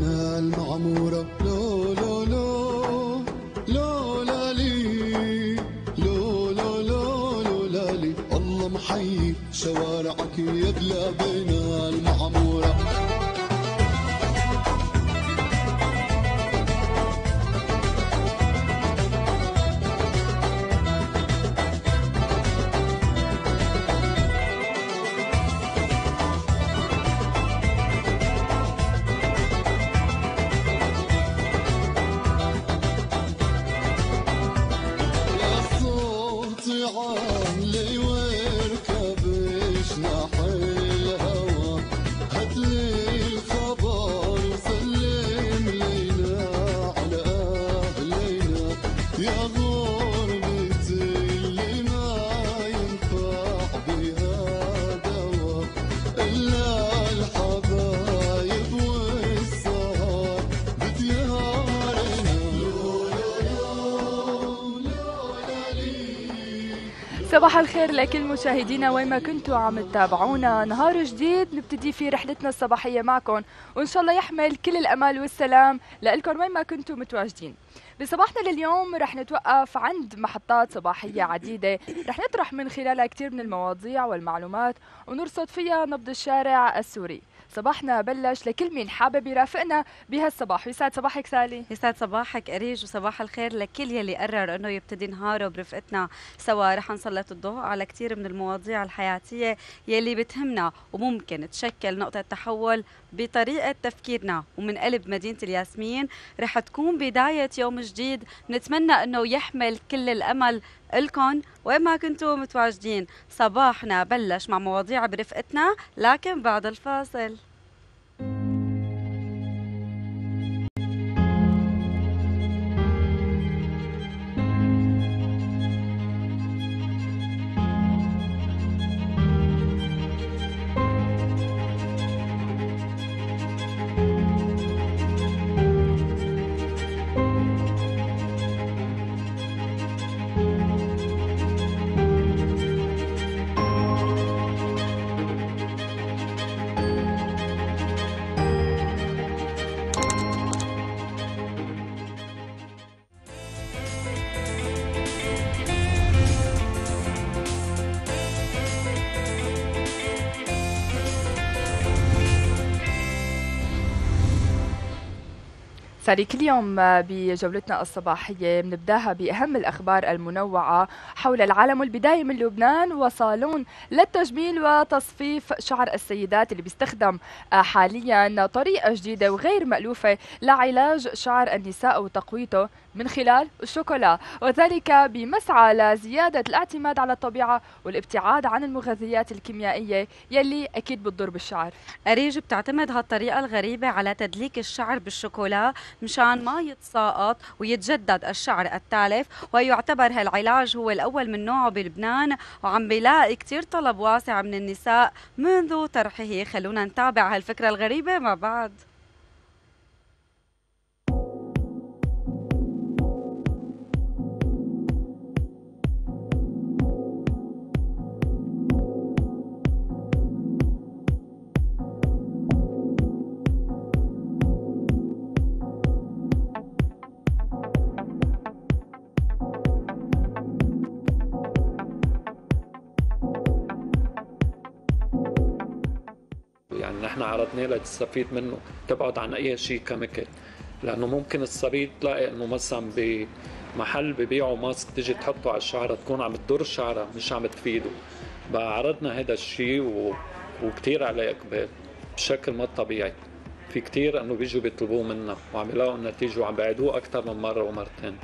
بلادنا المعمورة. لو لو لو لو لالي لو لو لو لو لالي الله محيي شوارعك يا بلادنا المعمورة. صباح الخير لكل مشاهدينا وين ما كنتوا عم تتابعونا. نهار جديد نبتدي فيه رحلتنا الصباحيه معكم، وان شاء الله يحمل كل الامل والسلام لكم وين ما كنتوا متواجدين. بصباحنا لليوم رح نتوقف عند محطات صباحيه عديده، رح نطرح من خلالها كثير من المواضيع والمعلومات ونرصد فيها نبض الشارع السوري. صباحنا بلش لكل مين حابب يرافقنا بهالصباح. يسعد صباحك سالي. يسعد صباحك أريج، وصباح الخير لكل يلي قرر انه يبتدي نهاره برفقتنا سوا. رح نسلط الضوء على كثير من المواضيع الحياتيه يلي بتهمنا وممكن تشكل نقطه تحول بطريقه تفكيرنا. ومن قلب مدينه الياسمين رح تكون بدايه يوم جديد، نتمنى انه يحمل كل الامل لكم وين ما كنتوا متواجدين. صباحنا بلش مع مواضيع برفقتنا لكن بعد الفاصل. كل يوم بجولتنا الصباحية بنبداها بأهم الأخبار المنوعة حول العالم، والبداية من لبنان وصالون للتجميل وتصفيف شعر السيدات اللي بيستخدم حاليا طريقة جديدة وغير مألوفة لعلاج شعر النساء وتقويته من خلال الشوكولا، وذلك بمسعى لزيادة الاعتماد على الطبيعة والابتعاد عن المغذيات الكيميائية يلي أكيد بتضر بالشعر. أريج، بتعتمد هالطريقة الغريبة على تدليك الشعر بالشوكولا مشان ما يتساقط ويتجدد الشعر التالف، ويعتبر هالعلاج هو الأول من نوعه بلبنان، وعم بيلاقي كتير طلب واسع من النساء منذ طرحه. خلونا نتابع هالفكرة الغريبة مع بعض. عرضناه لتستفيد منه، تبعد عن اي شيء كيميكال، لانه ممكن الصبي تلاقي انه مثلا بمحل ببيعوا ماسك تيجي تحطه على الشعره تكون عم تضر شعرها مش عم تفيده. بقى عرضنا هذا الشيء وكثير عليه اقبال بشكل ما طبيعي، في كثير انه بيجوا بيطلبوه منا وعم يلاقوا النتيجه وعم بيعيدوه اكثر من مره ومرتين.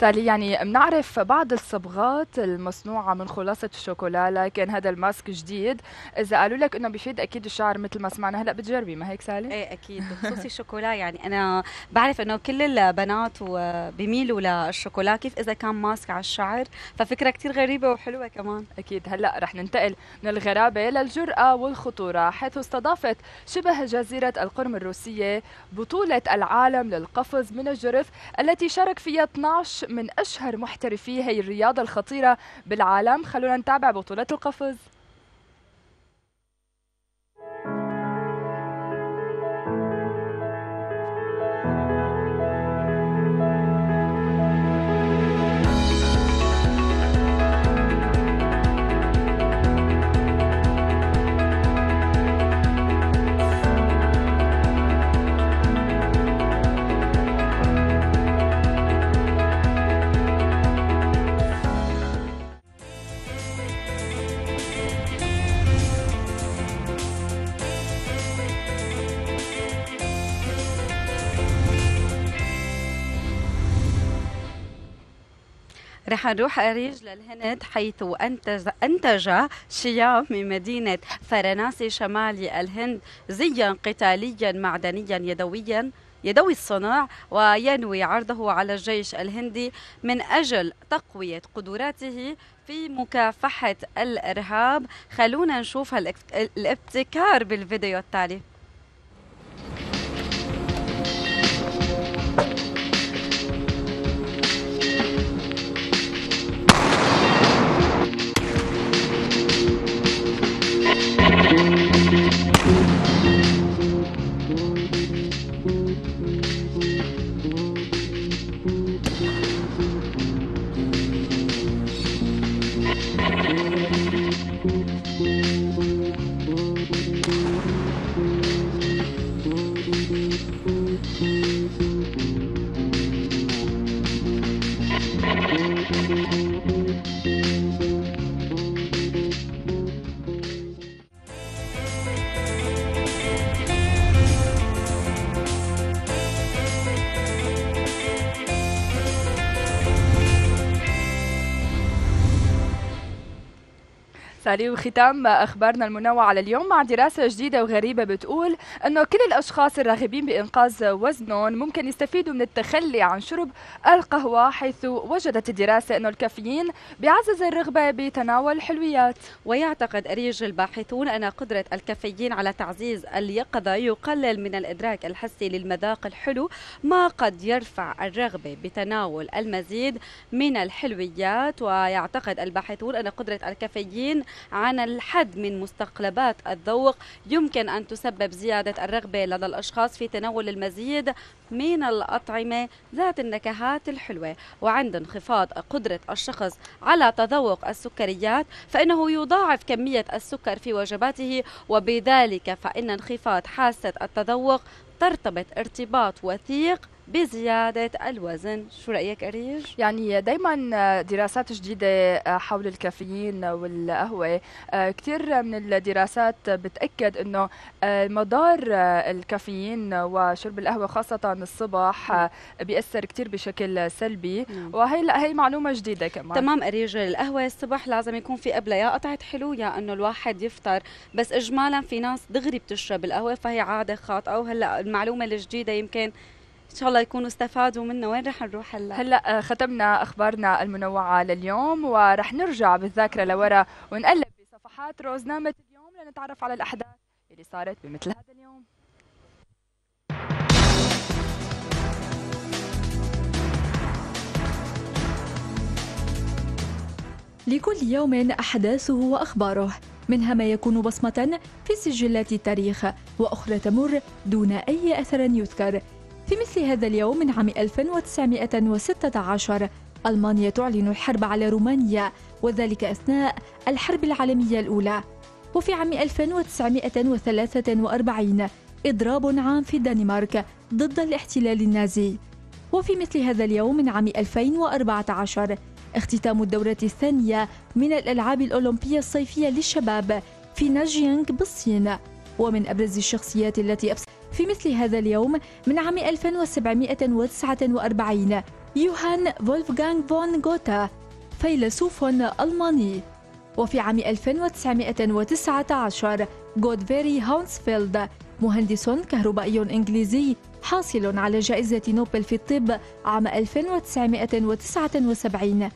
سالي، يعني بنعرف بعض الصبغات المصنوعة من خلاصة الشوكولا، لكن هذا الماسك جديد. إذا قالوا لك إنه بيفيد أكيد الشعر مثل ما سمعنا هلأ، بتجربي ما هيك سالي؟ إيه أكيد، بخصوص الشوكولا يعني أنا بعرف إنه كل البنات بيميلوا للشوكولا، كيف إذا كان ماسك على الشعر، ففكرة كتير غريبة وحلوة كمان. أكيد. هلأ رح ننتقل من الغرابة للجرأة والخطورة، حيث استضافت شبه جزيرة القرم الروسية بطولة العالم للقفز من الجرف التي شارك فيها 12 من أشهر محترفي هي الرياضة الخطيرة بالعالم. خلونا نتابع بطولة القفز. رح نروح أريج للهند، حيث أنتج شياب من مدينة فرناسي شمالي الهند زيا قتاليا معدنيا يدوي الصناع، وينوي عرضه على الجيش الهندي من أجل تقوية قدراته في مكافحة الإرهاب. خلونا نشوف الابتكار بالفيديو التالي. وختام أخبارنا المنوعة لليوم مع دراسة جديدة وغريبة بتقول أنه كل الأشخاص الراغبين بإنقاذ وزنهم ممكن يستفيدوا من التخلي عن شرب القهوة، حيث وجدت الدراسة أنه الكافيين بيعزز الرغبة بتناول الحلويات. ويعتقد أريج الباحثون أن قدرة الكافيين على تعزيز اليقظة يقلل من الإدراك الحسي للمذاق الحلو، ما قد يرفع الرغبة بتناول المزيد من الحلويات. ويعتقد الباحثون أن قدرة الكافيين عن الحد من مستقلبات الذوق يمكن أن تسبب زيادة الرغبة لدى الأشخاص في تناول المزيد من الأطعمة ذات النكهات الحلوة. وعند انخفاض قدرة الشخص على تذوق السكريات فإنه يضاعف كمية السكر في وجباته، وبذلك فإن انخفاض حاسة التذوق ترتبط ارتباط وثيق بزيادة الوزن. شو رأيك أريج؟ يعني دايما دراسات جديدة حول الكافيين والقهوة، كتير من الدراسات بتأكد أنه مدار الكافيين وشرب القهوة خاصة الصبح بيأثر كتير بشكل سلبي، وهي معلومة جديدة كمان. تمام أريج، القهوة الصبح لازم يكون في قبلها يا قطعة حلو يا أنه الواحد يفطر، بس إجمالا في ناس دغري بتشرب القهوة فهي عادة خاطئة. وهلأ المعلومة الجديدة يمكن إن شاء الله يكونوا استفادوا منه. وين رح نروح هلا؟ هلا ختمنا أخبارنا المنوعة لليوم، ورح نرجع بالذاكرة لورا ونقلب بصفحات روزنامة اليوم لنتعرف على الأحداث اللي صارت بمثل هذا اليوم. لكل يوم أحداثه وأخباره، منها ما يكون بصمة في سجلات التاريخ وأخرى تمر دون أي أثر يذكر. في مثل هذا اليوم من عام 1916 ألمانيا تعلن الحرب على رومانيا، وذلك أثناء الحرب العالمية الأولى. وفي عام 1943 إضراب عام في الدنمارك ضد الاحتلال النازي. وفي مثل هذا اليوم من عام 2014 اختتام الدورة الثانية من الألعاب الأولمبية الصيفية للشباب في ناجيانغ بالصين. ومن أبرز الشخصيات التي في مثل هذا اليوم من عام 1749 يوهان فولفغانغ فون غوته فيلسوف ألماني. وفي عام 1919 غودفري هاونسفيلد مهندس كهربائي إنجليزي حاصل على جائزة نوبل في الطب عام 1979.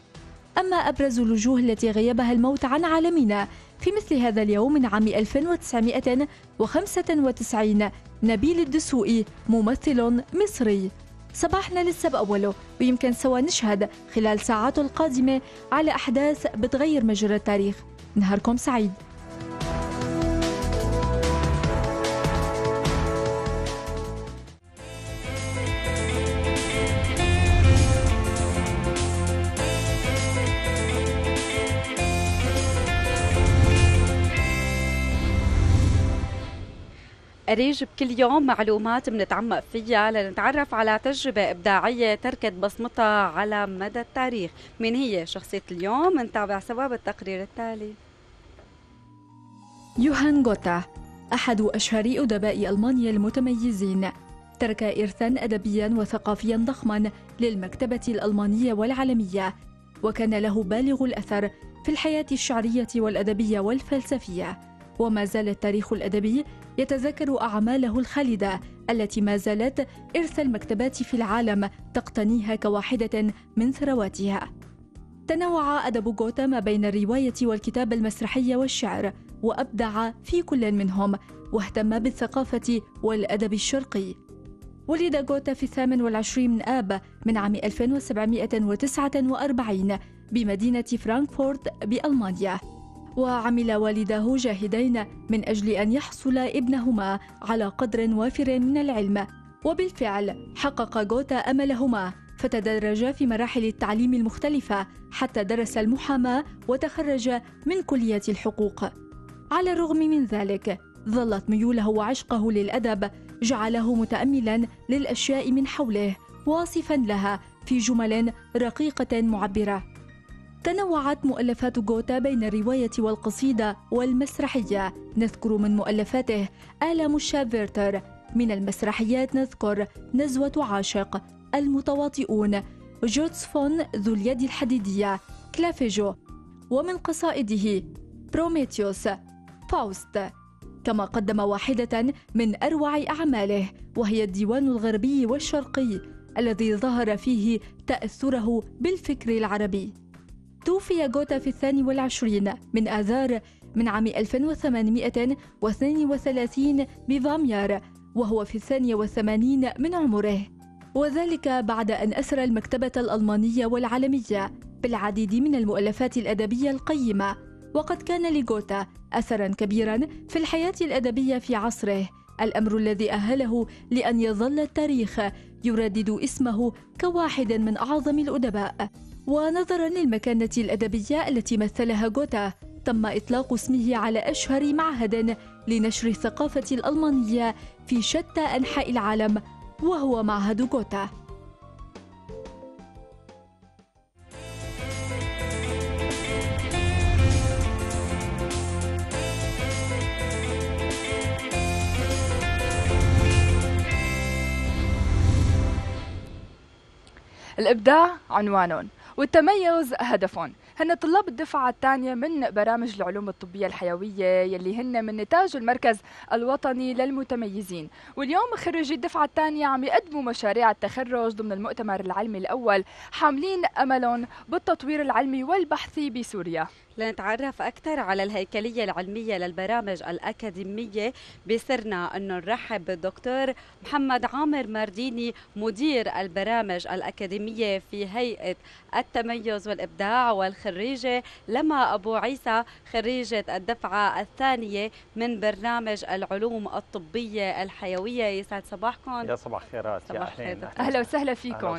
أما أبرز الوجوه التي غيبها الموت عن عالمنا في مثل هذا اليوم من عام 1995 نبيل الدسوقي ممثل مصري. صباحنا لسه بأوله، ويمكن سوا نشهد خلال ساعاته القادمة على أحداث بتغير مجرى التاريخ. نهاركم سعيد. أريج بكل يوم معلومات بنتعمق فيها لنتعرف على تجربة إبداعية تركت بصمتها على مدى التاريخ. مين هي شخصية اليوم؟ نتابع سوا بالتقرير التالي. يوهان غوته أحد أشهر أدباء ألمانيا المتميزين، ترك إرثاً أدبياً وثقافياً ضخماً للمكتبة الألمانية والعالمية، وكان له بالغ الأثر في الحياة الشعرية والأدبية والفلسفية. وما زال التاريخ الأدبي يتذكر أعماله الخالدة التي ما زالت إرث المكتبات في العالم تقتنيها كواحدة من ثرواتها. تنوع أدب غوته ما بين الرواية والكتابة المسرحية والشعر، وأبدع في كل منهم، واهتم بالثقافة والأدب الشرقي. ولد غوته في 28 من آب من عام 1749 بمدينة فرانكفورت بألمانيا. وعمل والداه جاهدين من أجل أن يحصل ابنهما على قدر وافر من العلم، وبالفعل حقق غوته أملهما، فتدرج في مراحل التعليم المختلفة حتى درس المحاماة وتخرج من كلية الحقوق. على الرغم من ذلك ظلت ميوله وعشقه للأدب جعله متأملا للأشياء من حوله، واصفا لها في جمل رقيقة معبرة. تنوعت مؤلفات غوته بين الرواية والقصيدة والمسرحية. نذكر من مؤلفاته آلام الشاب فيرتر، من المسرحيات نذكر نزوة عاشق المتواطئون، جوتس فون ذو اليد الحديدية، كلافيجو، ومن قصائده بروميثيوس، فاوست. كما قدم واحدة من أروع أعماله وهي الديوان الغربي والشرقي الذي ظهر فيه تأثره بالفكر العربي. توفي غوته في 22 من آذار من عام 1832 بفاميار، وهو في 82 من عمره، وذلك بعد أن أثرى المكتبة الألمانية والعالمية بالعديد من المؤلفات الأدبية القيمة. وقد كان لغوته أثراً كبيراً في الحياة الأدبية في عصره، الأمر الذي أهله لأن يظل التاريخ يردد اسمه كواحد من أعظم الأدباء. ونظراً للمكانة الأدبية التي مثلها غوته تم إطلاق اسمه على أشهر معهد لنشر الثقافة الألمانية في شتى أنحاء العالم، وهو معهد جوتا. الإبداع عنوانهم والتميز هدفهم، هن طلاب الدفعة الثانية من برامج العلوم الطبية الحيوية يلي هن من نتاج المركز الوطني للمتميزين. واليوم خريجي الدفعة الثانية عم يقدموا مشاريع التخرج ضمن المؤتمر العلمي الأول، حاملين أملهم بالتطوير العلمي والبحثي بسوريا. لنتعرف أكثر على الهيكلية العلمية للبرامج الأكاديمية، بسرنا أنه نرحب بالدكتور محمد عامر مارديني، مدير البرامج الأكاديمية في هيئة التميز والإبداع، والخريجة لما أبو عيسى، خريجة الدفعة الثانية من برنامج العلوم الطبية الحيوية. يسعد صباحكم. يا صباح خيرات. يا أهلين. أهلا وسهلا فيكم.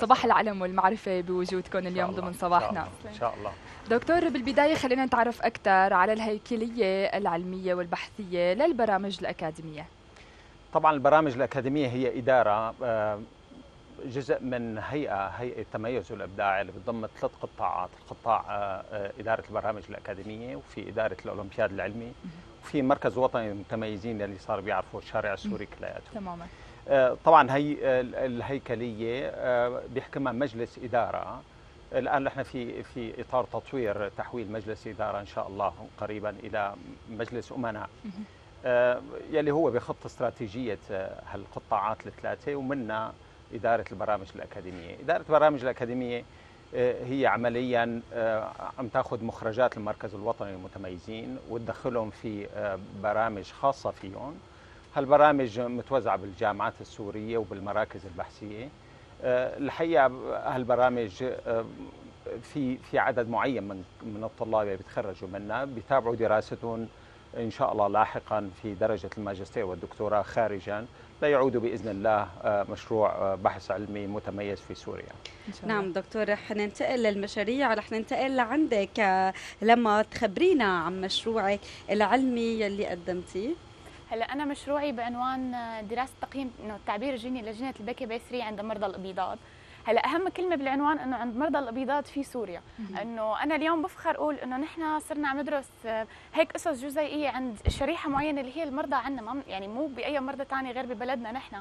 صباح العلم والمعرفة بوجودكم اليوم ضمن صباحنا. إن شاء الله. دكتور، بالبداية خلينا نتعرف أكثر على الهيكلية العلمية والبحثية للبرامج الأكاديمية. طبعا البرامج الأكاديمية هي إدارة جزء من هيئة التميز والإبداع اللي بتضم 3 قطاعات، القطاع إدارة البرامج الأكاديمية، وفي إدارة الأولمبياد العلمي، وفي مركز وطني للمتميزين اللي صار بيعرفوه الشارع السوري كلياته. تماما. طبعا هي الهيكليه بيحكمها مجلس اداره. الان نحن في اطار تطوير تحويل مجلس اداره ان شاء الله قريبا الى مجلس امناء يلي هو بخط استراتيجيه هالقطاعات الثلاثه ومنها اداره البرامج الاكاديميه. اداره البرامج الاكاديميه هي عمليا عم تاخذ مخرجات المركز الوطني للمتميزين وتدخلهم في برامج خاصه فيهم. هالبرامج متوزعه بالجامعات السوريه وبالمراكز البحثيه. الحقيقه هالبرامج في عدد معين من الطلاب اللي بيتخرجوا منها بيتابعوا دراستهم ان شاء الله لاحقا في درجه الماجستير والدكتوراه خارجا ليعودوا باذن الله مشروع بحث علمي متميز في سوريا. نعم دكتور، رح ننتقل للمشاريع، رح ننتقل لعندك لما تخبرينا عن مشروعك العلمي اللي قدمتيه. هلا انا مشروعي بعنوان دراسه تقييم التعبير الجيني لجينه البكي بيسري عند مرضى الابيضات. هلا اهم كلمه بالعنوان انه عند مرضى الابيضات في سوريا، انه انا اليوم بفخر اقول انه نحن صرنا عم ندرس هيك قصص جزيئيه عند شريحه معينه اللي هي المرضى عندنا، يعني مو باي مرضى ثاني غير ببلدنا نحن.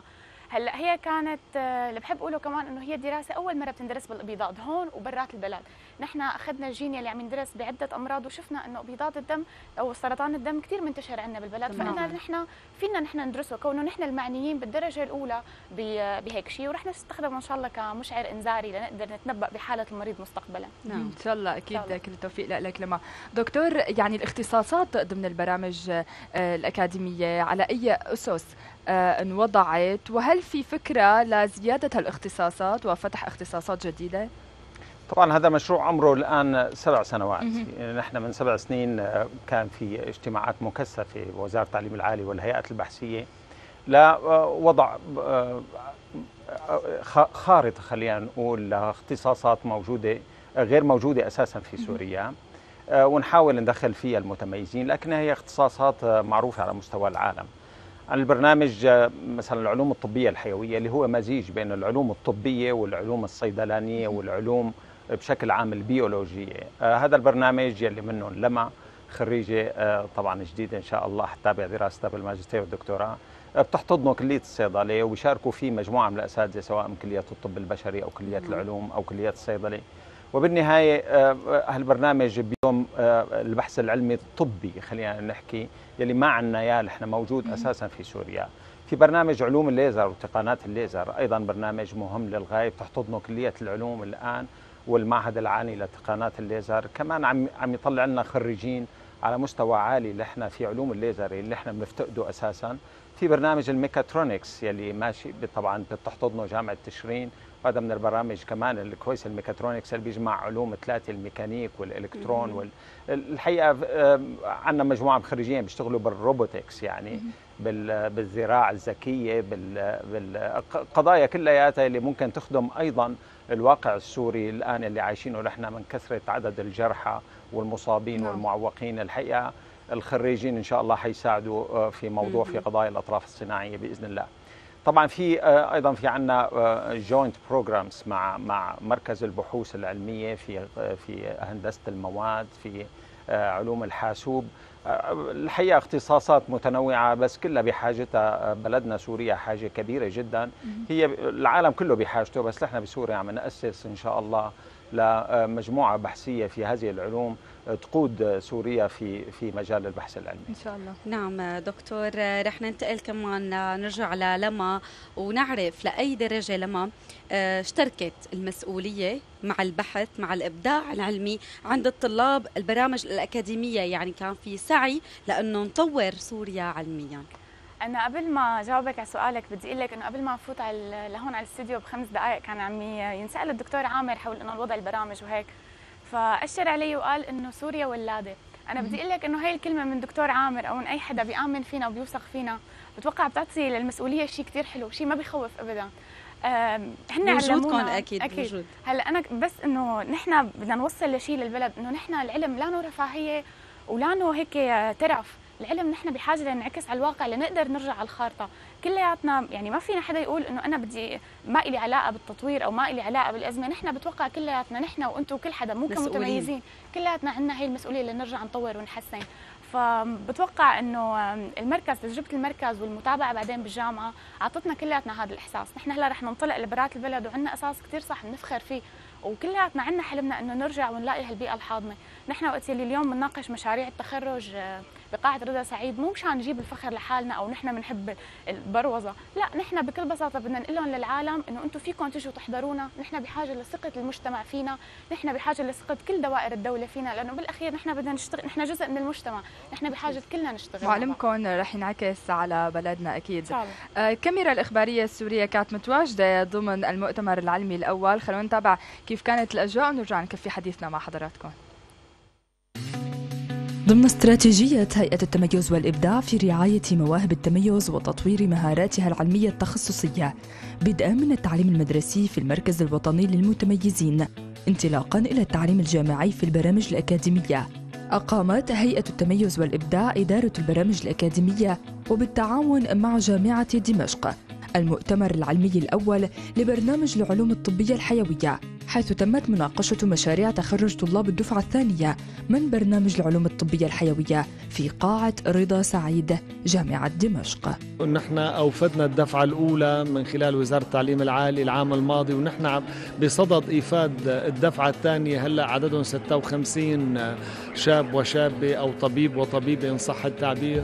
هلا هي كانت اللي بحب اقوله كمان انه هي دراسه اول مره بتندرس بالابيضات هون وبرات البلد. نحن اخذنا الجين اللي عم يندرس بعده امراض وشفنا انه ابيضات الدم او سرطان الدم كثير منتشر عندنا بالبلد، فاحنا نحن فينا نحن ندرسه كونه نحن المعنيين بالدرجه الاولى بهيك شيء، ورح نستخدمه ان شاء الله كمشعر انذاري لنقدر نتنبأ بحاله المريض مستقبلا. نعم ان شاء الله اكيد طبعا. كل التوفيق لك. لما دكتور، يعني الاختصاصات ضمن البرامج الاكاديميه على اي اسس انوضعت، وهل في فكرة لزيادة هالاختصاصات وفتح اختصاصات جديدة؟ طبعا هذا مشروع عمره الآن 7 سنوات. نحن من 7 سنين كان في اجتماعات مكثفة في وزارة التعليم العالي والهيئات البحثية لوضع خارطة، خلينا نقول، لاختصاصات موجودة غير موجودة أساسا في سوريا، ونحاول ندخل فيها المتميزين، لكنها هي اختصاصات معروفة على مستوى العالم. عن البرنامج مثلا العلوم الطبية الحيوية اللي هو مزيج بين العلوم الطبية والعلوم الصيدلانية والعلوم بشكل عام البيولوجية. هذا البرنامج يلي منه لما خريجة طبعا جديدة إن شاء الله حتتابع دراستها بالماجستير والدكتوراه، بتحتضنه كلية الصيدلة وبيشاركوا فيه مجموعة من الأساتذة سواء من كلية الطب البشري أو كلية العلوم أو كلية الصيدلة. وبالنهاية هالبرنامج بيوم البحث العلمي الطبي، خلينا نحكي، يلي ما عندنا اياه نحن موجود اساسا في سوريا. في برنامج علوم الليزر وتقنيات الليزر، ايضا برنامج مهم للغايه بتحتضنه كليه العلوم الان والمعهد العالي لتقنيات الليزر، كمان عم يطلع لنا خريجين على مستوى عالي نحن في علوم الليزر اللي نحن بنفتقده اساسا. في برنامج الميكاترونكس يلي ماشي طبعا بتحتضنه جامعه تشرين، هذا من البرامج كمان الكويس الميكاترونكس اللي بيجمع علوم 3 الميكانيك والالكترون الحقيقه عندنا مجموعه من خريجين بيشتغلوا بالروبوتكس، يعني بالزراعه الذكيه، بالقضايا كلياتها اللي ممكن تخدم ايضا الواقع السوري الان اللي عايشينه نحن من كثره عدد الجرحى والمصابين والمعوقين. الحقيقه الخريجين ان شاء الله حيساعدوا في موضوع في قضايا الاطراف الصناعيه باذن الله. طبعا في ايضا في عندنا جوينت بروجرامز مع مركز البحوث العلميه في هندسه المواد، في علوم الحاسوب. الحقيقه اختصاصات متنوعه بس كلها بحاجتها. بلدنا سوريا حاجه كبيره جدا، هي العالم كله بحاجته، بس نحن بسوريا عم نأسس ان شاء الله لمجموعه بحثيه في هذه العلوم تقود سوريا في مجال البحث العلمي ان شاء الله. نعم دكتور، رح ننتقل كمان نرجع للما ونعرف لاي درجه لما اشتركت المسؤوليه مع البحث مع الابداع العلمي عند الطلاب البرامج الاكاديميه، يعني كان في سعي لانه نطور سوريا علميا. أنا قبل ما جاوبك على سؤالك بدي أقول لك إنه قبل ما أفوت على لهون على الاستديو ب5 دقائق كان عم ينسأل الدكتور عامر حول إنه وضع البرامج وهيك، فأشر علي وقال إنه سوريا ولادة. أنا بدي أقول لك إنه هي الكلمة من دكتور عامر أو من أي حدا بيآمن فينا وبيوثق فينا، بتوقع بتعطي للمسؤولية شيء كثير حلو، شيء ما بيخوف أبداً. هن وجودكم أكيد موجود. هلا أنا بس إنه نحن بدنا نوصل لشيء للبلد، إنه نحن العلم لانه رفاهية ولانه هيك ترف، العلم نحن بحاجه لنعكس على الواقع لنقدر نرجع على الخارطه، كلياتنا يعني ما فينا حدا يقول انه انا بدي ما لي علاقه بالتطوير او ما لي علاقه بالازمه، نحن بتوقع كلياتنا نحن وانتم وكل حدا مو كمتميزين، كلياتنا عندنا هي المسؤوليه لنرجع نطور ونحسن، فبتوقع انه المركز، تجربه المركز والمتابعه بعدين بالجامعه عطتنا كلياتنا هذا الاحساس. نحن هلا رح ننطلق لبرات البلد وعندنا اساس كثير صح بنفخر فيه، وكلياتنا عندنا حلمنا انه نرجع ونلاقي هالبيئه الحاضنه. نحن وقت اللي اليوم بنناقش مشاريع التخرج بقاعه رضا سعيد مو مشان نجيب الفخر لحالنا او نحن بنحب البروزه، لا نحن بكل بساطه بدنا نقول لهم للعالم انه انتم فيكم تجوا تحضرونا، نحن بحاجه لثقه المجتمع فينا، نحن بحاجه لثقه كل دوائر الدوله فينا، لانه بالاخير نحن بدنا نشتغل، نحن جزء من المجتمع، نحن بحاجه كلنا نشتغل. وعلمكم رح ينعكس على بلدنا اكيد. الكاميرا الاخباريه السوريه كانت متواجده ضمن المؤتمر العلمي الاول، خلونا نتابع كيف كانت الاجواء ونرجع نكفي حديثنا مع حضراتكم. ضمن استراتيجية هيئة التميز والإبداع في رعاية مواهب التميز وتطوير مهاراتها العلمية التخصصية بدءا من التعليم المدرسي في المركز الوطني للمتميزين انطلاقا إلى التعليم الجامعي في البرامج الأكاديمية، أقامت هيئة التميز والإبداع إدارة البرامج الأكاديمية وبالتعاون مع جامعة دمشق المؤتمر العلمي الأول لبرنامج العلوم الطبية الحيوية، حيث تمت مناقشة مشاريع تخرج طلاب الدفعة الثانية من برنامج العلوم الطبية الحيوية في قاعة رضا سعيد جامعة دمشق. نحن أوفدنا الدفعة الأولى من خلال وزارة التعليم العالي العام الماضي، ونحن بصدد إيفاد الدفعة الثانية هلأ عددهم 56 شاب وشابة أو طبيب وطبيبة إن صح التعبير.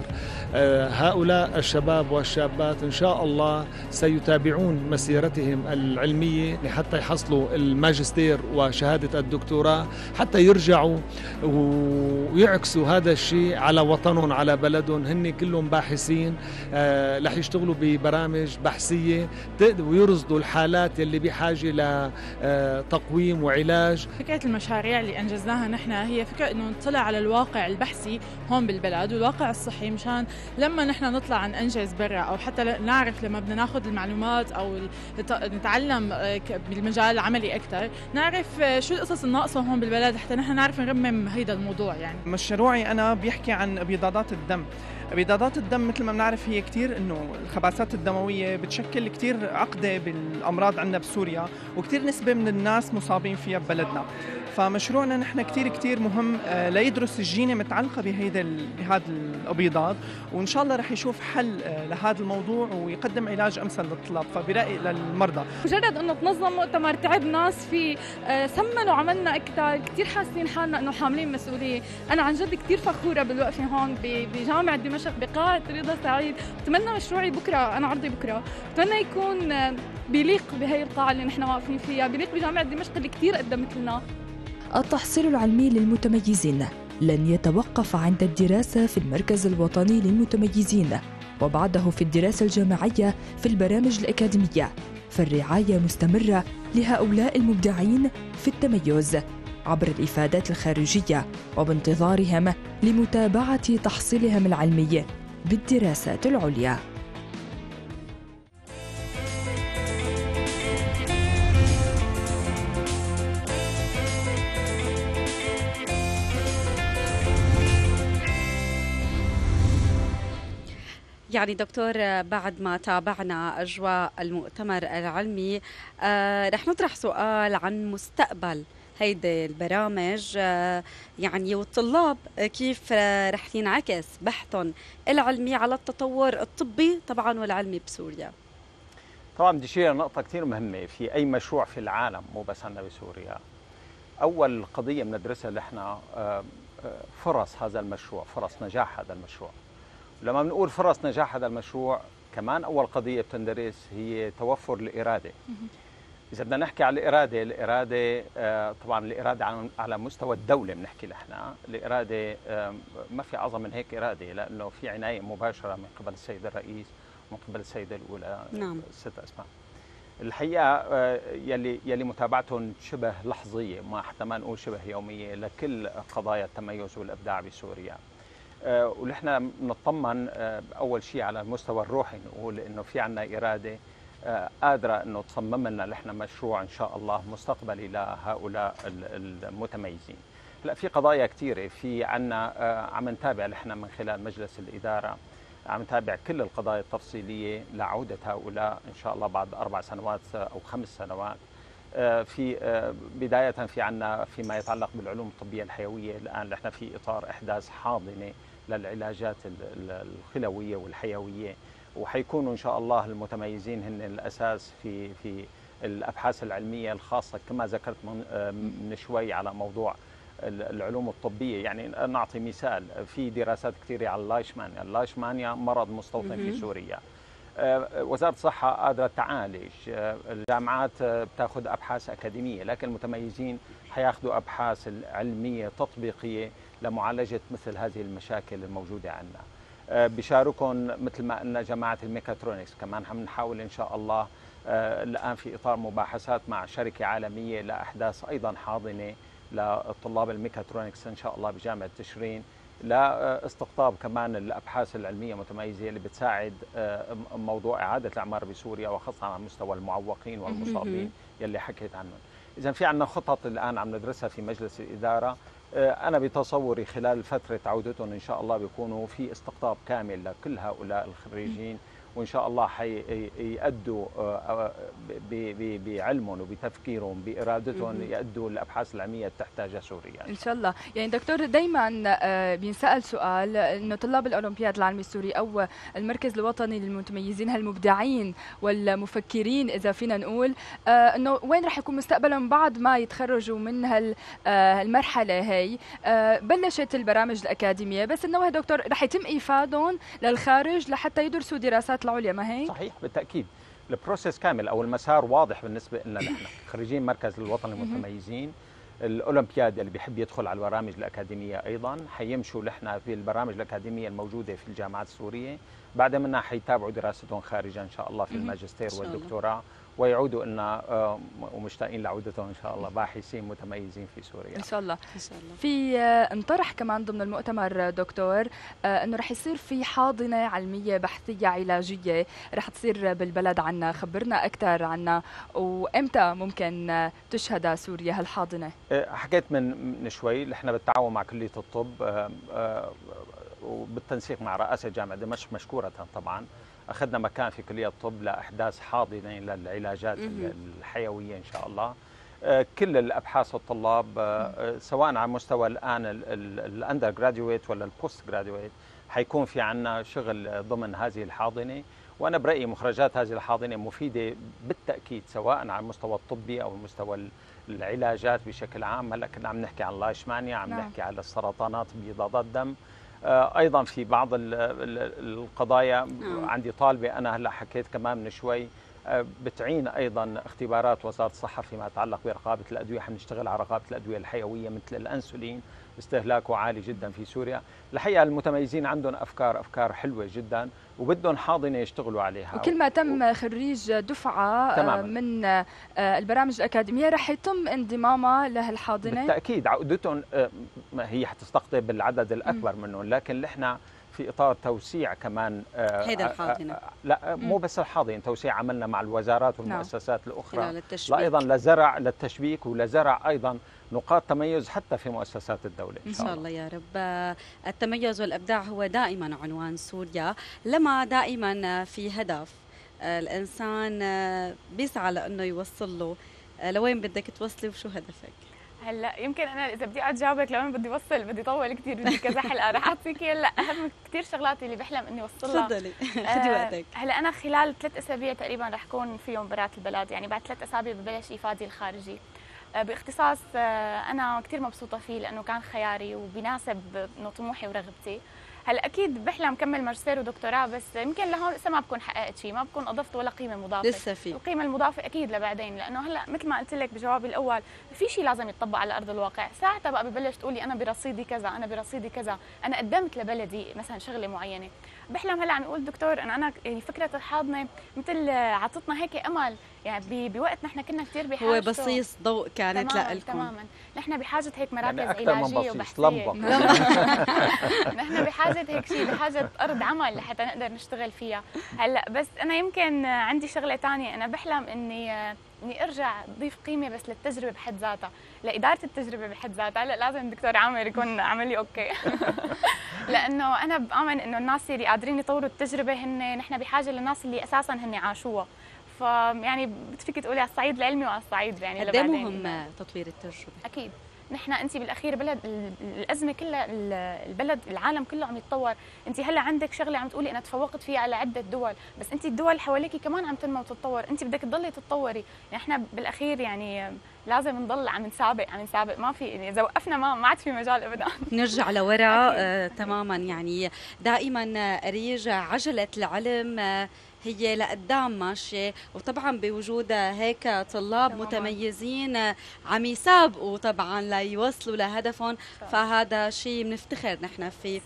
هؤلاء الشباب والشابات إن شاء الله سيتابعون مسيرتهم العلمية حتى يحصلوا الماجستير وشهادة الدكتوراه، حتى يرجعوا ويعكسوا هذا الشيء على وطنهم على بلدهم. هن كلهم باحثين رح يشتغلوا ببرامج بحثية ويرصدوا الحالات اللي بحاجة لتقويم وعلاج. فكرة المشاريع اللي أنجزناها نحن هي فكرة إنه نطلع على الواقع البحثي هون بالبلد والواقع الصحي، مشان لما نحن نطلع عن أنجز برا أو حتى نعرف لما بدنا ناخذ المعلومات أو نتعلم بالمجال العملي أكثر نعرف شو القصص الناقصة هون بالبلد حتى نحن نعرف نرمم هيدا الموضوع. يعني مشروعي أنا بيحكي عن ابيضادات الدم. ابيضادات الدم مثل ما بنعرف هي كثير انه الخباسات الدمويه بتشكل كثير عقده بالامراض عندنا بسوريا، وكثير نسبه من الناس مصابين فيها ببلدنا، فمشروعنا نحن كثير مهم ليدرس الجينه متعلقه بهذا الابيضات، وان شاء الله رح يشوف حل لهذا الموضوع ويقدم علاج امثل للطلاب فبرايي للمرضى. مجرد انه تنظم مؤتمر تعب ناس فيه، سمنوا عملنا اكثر، كثير حاسين حالنا انه حاملين مسؤوليه. انا عن جد كثير فخوره بالوقفه هون بجامعه دمشق بقاعة رضا سعيد، بتمنى مشروعي بكره، انا عرضي بكره، بتمنى يكون بيليق بهي القاعة اللي نحن واقفين فيها، بيليق بجامعة دمشق اللي كثير قدمت لنا. التحصيل العلمي للمتميزين لن يتوقف عند الدراسة في المركز الوطني للمتميزين، وبعده في الدراسة الجامعية في البرامج الأكاديمية، فالرعاية مستمرة لهؤلاء المبدعين في التميز عبر الإفادات الخارجية وبانتظارهم لمتابعة تحصيلهم العلمي بالدراسات العليا. يعني دكتور بعد ما تابعنا أجواء المؤتمر العلمي رح نطرح سؤال عن مستقبل هيدي البرامج، يعني والطلاب كيف رح ينعكس بحثهم العلمي على التطور الطبي طبعا والعلمي بسوريا. طبعا بدي اشير نقطة كثير مهمة في أي مشروع في العالم مو بس عندنا بسوريا. أول قضية بندرسها نحن فرص هذا المشروع، فرص نجاح هذا المشروع. لما بنقول فرص نجاح هذا المشروع كمان أول قضية بتندرس هي توفر الإرادة. إذا بدنا نحكي على الإرادة، الإرادة طبعاً الإرادة على مستوى الدولة بنحكي نحن، الإرادة ما في أعظم من هيك إرادة، لأنه في عناية مباشرة من قبل السيد الرئيس ومن قبل السيدة الأولى الست أسماء. الحقيقة يلي متابعتهم شبه لحظية، ما حتى ما نقول شبه يومية، لكل قضايا التميز والإبداع بسوريا. ونحن نطمن أول شيء على المستوى الروحي، نقول إنه في عنا إرادة قادرة أنه تصمم لنا نحن مشروع إن شاء الله مستقبلي لهؤلاء المتميزين. هلا في قضايا كثيرة في عنا عم نتابع نحن من خلال مجلس الإدارة، عم نتابع كل القضايا التفصيلية لعودة هؤلاء إن شاء الله بعد 4 سنوات أو 5 سنوات. في بداية في عنا فيما يتعلق بالعلوم الطبية الحيوية، الآن نحن في إطار إحداث حاضنة للعلاجات الخلوية والحيوية، وحيكونوا إن شاء الله المتميزين هن الأساس في الأبحاث العلمية الخاصة كما ذكرت من شوي على موضوع العلوم الطبية. يعني نعطي مثال، في دراسات كثيرة على اللايشمانيا. اللايشمانيا مرض مستوطن في سوريا، وزارة الصحة قادرة تعالج، الجامعات بتاخذ أبحاث أكاديمية، لكن المتميزين حياخذوا أبحاث علمية تطبيقية لمعالجة مثل هذه المشاكل الموجودة عندنا. بشاركهم مثل ما قلنا جماعة الميكاترونكس، كمان عم نحاول إن شاء الله الآن في إطار مباحثات مع شركة عالمية لأحداث أيضا حاضنة لطلاب الميكاترونكس إن شاء الله بجامعة تشرين، لاستقطاب كمان الأبحاث العلمية المتميزة اللي بتساعد موضوع إعادة الأعمار بسوريا، وخاصة على مستوى المعوقين والمصابين يلي حكيت عنهم. إذا في عندنا خطط الآن عم ندرسها في مجلس الإدارة، أنا بتصوري خلال فترة عودتهم إن شاء الله بيكونوا في استقطاب كامل لكل هؤلاء الخريجين، وإن شاء الله حيأدوا بعلمهم وبتفكيرهم بإرادتهم يأدوا الأبحاث العلمية اللي تحتاجها سوريا إن شاء الله. يعني دكتور دايما بينسأل سؤال إنه طلاب الأولمبياد العالمي السوري أو المركز الوطني للمتميزين هالمبدعين والمفكرين إذا فينا نقول إنه وين رح يكون مستقبلهم بعد ما يتخرجوا من هالمرحلة هي. بلشت البرامج الأكاديمية، بس إنه دكتور رح يتم إيفادهم للخارج لحتى يدرسوا دراسات العليا، ما هي؟ صحيح بالتأكيد، البروسيس كامل أو المسار واضح بالنسبة لنا نحن خريجين مركز الوطني المتميزين. الأولمبياد اللي بيحب يدخل على البرامج الأكاديمية أيضا حيمشوا نحن في البرامج الأكاديمية الموجودة في الجامعات السورية، بعد منها حيتابعوا دراستهم خارجا إن شاء الله في الماجستير والدكتوراه، ويعودوا لنا ومشتاقين لعودتهم إن شاء الله باحثين متميزين في سوريا إن شاء الله. في انطرح كمان ضمن المؤتمر دكتور أنه رح يصير في حاضنة علمية بحثية علاجية رح تصير بالبلد عنا، خبرنا أكثر عنا وإمتى ممكن تشهد سوريا هالحاضنة؟ حكيت من شوي، إحنا بالتعاون مع كلية الطب وبالتنسيق مع رئاسة جامعة دمشق مشكورة طبعا، أخذنا مكان في كلية الطب لإحداث حاضنة للعلاجات الحيوية إن شاء الله. كل الأبحاث والطلاب سواء على مستوى الآن الأندر جراديويت ولا البوست جراديويت حيكون في عنا شغل ضمن هذه الحاضنة، وأنا برأيي مخرجات هذه الحاضنة مفيدة بالتأكيد سواء على المستوى الطبي أو المستوى العلاجات بشكل عام. هلا كنا عم نحكي عن اللايشمانيا، عم نحكي على السرطانات بضادات الدم، أيضا في بعض القضايا عندي طالبة أنا هلأ حكيت كمان من شوي بتعين أيضا اختبارات وزارة الصحة فيما يتعلق برقابة الأدوية، حنشتغل على رقابة الأدوية الحيوية مثل الأنسولين، استهلاكه عالي جدا في سوريا. الحقيقة المتميزين عندهم أفكار حلوة جدا وبدهم حاضنة يشتغلوا عليها، وكل ما تم خريج دفعة تماماً من البرامج الأكاديمية رح يتم انضمامها لهالحاضنة بالتأكيد. عقدتهم هي حتستقطب العدد الأكبر منهم، لكن نحن في إطار توسيع كمان هيدا الحاضنة، لا مو بس الحاضنة، توسيع عملنا مع الوزارات والمؤسسات الأخرى، لا أيضا لزرع للتشبيك ولزرع أيضا نقاط تميز حتى في مؤسسات الدولة إن شاء الله يا رب. التميز والإبداع هو دائما عنوان سوريا، لما دائما في هدف الإنسان بيسعى لأنه يوصل له. لوين بدك توصلي وشو هدفك؟ هلا يمكن انا اذا بدي اجاوبك لوين بدي اوصل بدي طول كثير، بدي كذا حلقه، رح اعطيك هلا اهم كثير شغلات اللي بحلم اني اوصلها. تفضلي خذي وقتك. هلا انا خلال 3 أسابيع تقريبا رح كون فيهم برات البلد، يعني بعد 3 أسابيع ببلش إفادي الخارجي باختصاص انا كثير مبسوطه فيه لانه كان خياري وبناسب طموحي ورغبتي. هلا اكيد بحلم كمل ماجستير ودكتوراه، بس يمكن لهون لسه ما بكون حققت شيء، ما بكون اضفت ولا قيمه مضافه لسه. في القيمه المضافه اكيد لبعدين، لانه هلا مثل ما قلت لك بجوابي الاول في شيء لازم يتطبق على ارض الواقع. ساعتها بقى ببلش تقولي انا برصيدي كذا، انا برصيدي كذا، انا قدمت لبلدي مثلا شغله معينه. بحلم هلا عم نقول دكتور انا يعني فكره الحاضنه مثل عطتنا هيك امل، يعني بوقت نحن كنا كثير بحاجه، هو بصيص ضوء كانت لكم تماما. نحن بحاجه هيك مراكز يعني علاجيه وبحثيه نحن بحاجه هيك شيء، بحاجه ارض عمل لحتى نقدر نشتغل فيها. هلا بس انا يمكن عندي شغله ثانيه، انا بحلم اني ارجع ضيف قيمه بس للتجربه بحد ذاتها، لاداره التجربه بحد ذاتها. هلا لازم الدكتور عامر يكون عامل لي اوكي لانه انا بامن انه الناس اللي قادرين يطوروا التجربه هن نحن بحاجه للناس اللي اساسا هن عاشوها، يعني بتفكي تقولي على الصعيد العلمي وعلى الصعيد يعني قد ايه مهم تطوير التجربه. اكيد نحن انت بالاخير بلد الازمه كلها، البلد العالم كله عم يتطور، انت هلا عندك شغله عم تقولي انا تفوقت فيها على عده دول، بس انت الدول حواليكي كمان عم تنمو وتتطور، انت بدك تضلي تتطوري، نحن بالاخير يعني لازم نضل عم نسابق، ما في اذا وقفنا ما عاد في مجال ابدا نرجع لورا. تماما، يعني دائما أريج عجله العلم هي لقدام ماشيه، وطبعا بوجود هيك طلاب متميزين عم يسابقوا طبعا ليوصلوا لهدفهم، فهذا شيء بنفتخر نحن فيه.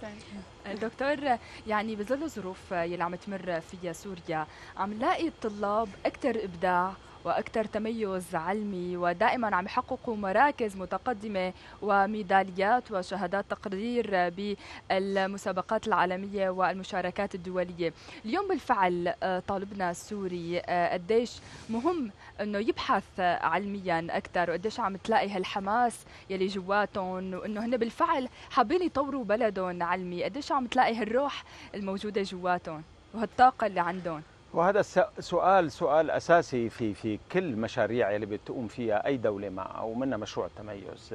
دكتور، يعني بظل الظروف يلي عم تمر فيها سوريا عم نلاقي الطلاب اكثر ابداع واكثر تميز علمي، ودائما عم يحققوا مراكز متقدمه وميداليات وشهادات تقدير بالمسابقات العالميه والمشاركات الدوليه. اليوم بالفعل طالبنا السوري قديش مهم انه يبحث علميا اكثر، وقديش عم تلاقي هالحماس يلي جواتهم، وانه هن بالفعل حابين يطوروا بلدهم علمي، قديش عم تلاقي هالروح الموجوده جواتهم وهالطاقه اللي عندهم؟ وهذا سؤال اساسي في كل مشاريع اللي بتقوم فيها اي دوله ما او منها مشروع التميز.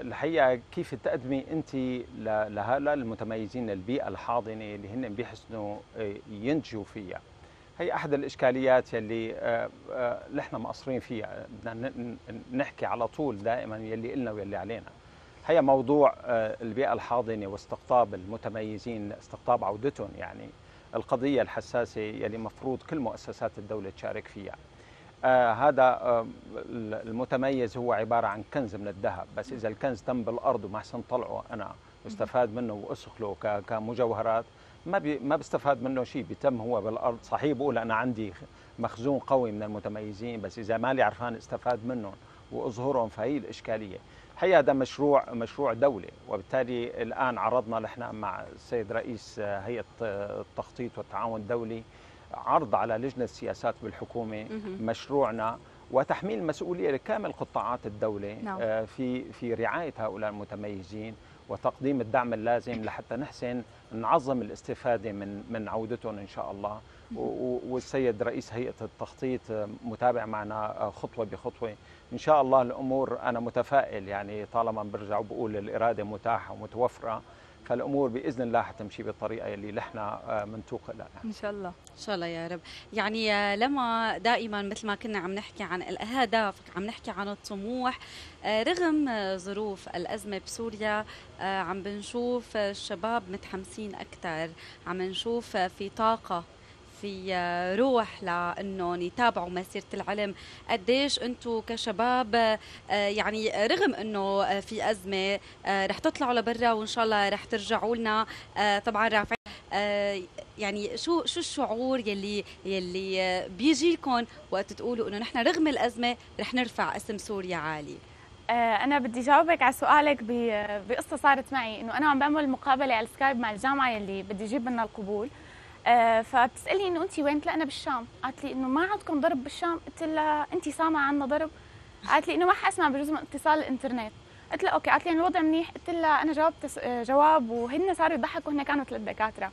الحقيقه كيف تقدمي انت لهؤلاء المتميزين البيئه الحاضنه اللي هن بيحسنوا ينتجوا فيها؟ هي احد الاشكاليات اللي احنا مقصرين فيها، بدنا نحكي على طول دائما يلي قلنا ويلي علينا. هي موضوع البيئه الحاضنه واستقطاب المتميزين، استقطاب عودتهم، يعني القضية الحساسة يلي مفروض كل مؤسسات الدولة تشارك فيها. هذا المتميز هو عبارة عن كنز من الذهب، بس إذا الكنز تم بالأرض وما أحسن طلعه أنا واستفاد منه وأسخله كمجوهرات، ما بيستفاد منه شيء، بيتم هو بالأرض. صحيح بقول أنا عندي مخزون قوي من المتميزين، بس إذا مالي عرفان استفاد منهم وأظهرهم فهي الإشكالية. هي هذا مشروع دولة، وبالتالي الآن عرضنا نحن مع السيد رئيس هيئة التخطيط والتعاون الدولي عرض على لجنة السياسات بالحكومة مشروعنا وتحميل مسؤولية لكامل قطاعات الدولة في رعاية هؤلاء المتميزين وتقديم الدعم اللازم لحتى نحسن نعظم الاستفادة من عودتهم إن شاء الله. والسيد رئيس هيئة التخطيط متابع معنا خطوة بخطوة إن شاء الله. الأمور أنا متفائل، يعني طالما برجع وبقول الإرادة متاحة ومتوفرة، فالأمور بإذن الله حتمشي بالطريقة اللي نحن منتوق لها إن شاء الله. إن شاء الله يا رب. يعني لما دائما مثل ما كنا عم نحكي عن الأهداف، عم نحكي عن الطموح، رغم ظروف الأزمة بسوريا عم بنشوف الشباب متحمسين أكثر، عم نشوف في طاقة، في روح لأنهم يتابعوا مسيرة العلم. قديش أنتم كشباب يعني رغم أنه في أزمة رح تطلعوا لبرا وإن شاء الله رح ترجعوا لنا طبعا رافعين، يعني شو الشعور يلي بيجي لكم وقت تقولوا أنه نحن رغم الأزمة رح نرفع اسم سوريا عالي؟ أنا بدي جاوبك على سؤالك بقصة صارت معي، أنه أنا عم بعمل مقابلة على السكايب مع الجامعة يلي بدي أجيب منها القبول، فبتسالني انه انت وين؟ قلت لها انا بالشام. قالت لي انه ما عندكم ضرب بالشام؟ قلت لها انت سامعه عنا ضرب؟ قالت لي انه ما حاسمع بجوز من اتصال الانترنت. قلت لها اوكي. قالت لي الوضع منيح؟ قلت لها انا جاوبت جواب وهن صاروا يضحكوا، هن كانوا 3 دكاتره.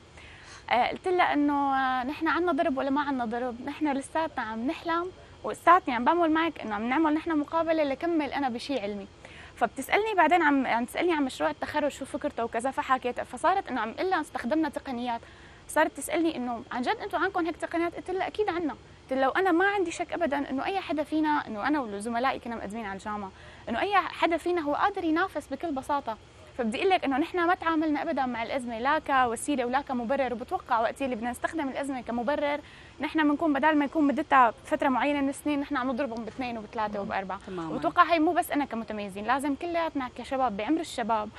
قلت لها انه نحن عنا ضرب ولا ما عنا ضرب؟ نحن لساتنا عم نحلم ولساتني عم بعمل معك انه عم نعمل نحن مقابله لكمل انا بشيء علمي. فبتسالني بعدين عم تسالني عن مشروع التخرج شو فكرته وكذا، فحكيت فصارت انه عم قلها استخدمنا تقنيات. صارت تسالني انه عن جد انتم عندكم هيك تقنيات؟ قلت لها اكيد عندنا. قلت لها وانا ما عندي شك ابدا انه اي حدا فينا، انه انا وزملائي كنا مقدمين على الجامعه، انه اي حدا فينا هو قادر ينافس بكل بساطه. فبدي اقول لك انه نحن ما تعاملنا ابدا مع الازمه لا كوسيله ولا كمبرر، وبتوقع وقت اللي بدنا نستخدم الازمه كمبرر نحن بنكون بدل ما يكون مدتها فتره معينه من السنين نحن عم نضربهم باثنين وبثلاثه وباربعه. وبتوقع هي مو بس انا كمتميزين، لازم كلياتنا كشباب بعمر الشباب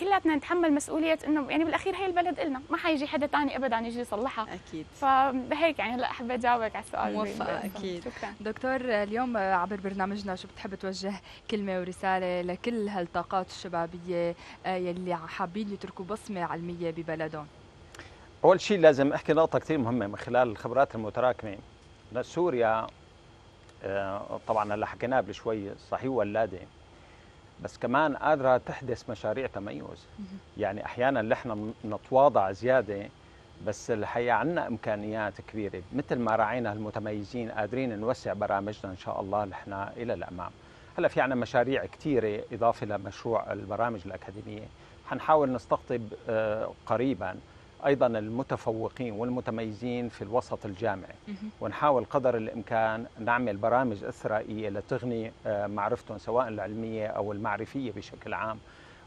كلاتنا نتحمل مسؤولية، انه يعني بالاخير هي البلد النا، ما حيجي حدا ثاني ابدا يجي يصلحها. اكيد. فهيك يعني هلا حبيت جاوبك على السؤال. موفقة اكيد. شكرا. دكتور، اليوم عبر برنامجنا شو بتحب توجه كلمة ورسالة لكل هالطاقات الشبابية يلي حابين يتركوا بصمة علمية ببلدهم؟ اول شيء لازم احكي نقطة كثير مهمة من خلال الخبرات المتراكمة. سوريا طبعا اللي حكيناه قبل شوي صحيح ولادة، بس كمان قادرة تحدث مشاريع تميز. يعني أحياناً نحن نتواضع زيادة، بس الحقيقة عندنا إمكانيات كبيرة، مثل ما راعينا المتميزين قادرين نوسع برامجنا إن شاء الله نحن إلى الأمام. هلا في عنا مشاريع كثيرة إضافة لمشروع البرامج الأكاديمية، حنحاول نستقطب قريبا أيضا المتفوقين والمتميزين في الوسط الجامعي، ونحاول قدر الإمكان نعمل برامج إثرائية لتغني معرفتهم سواء العلمية أو المعرفية بشكل عام،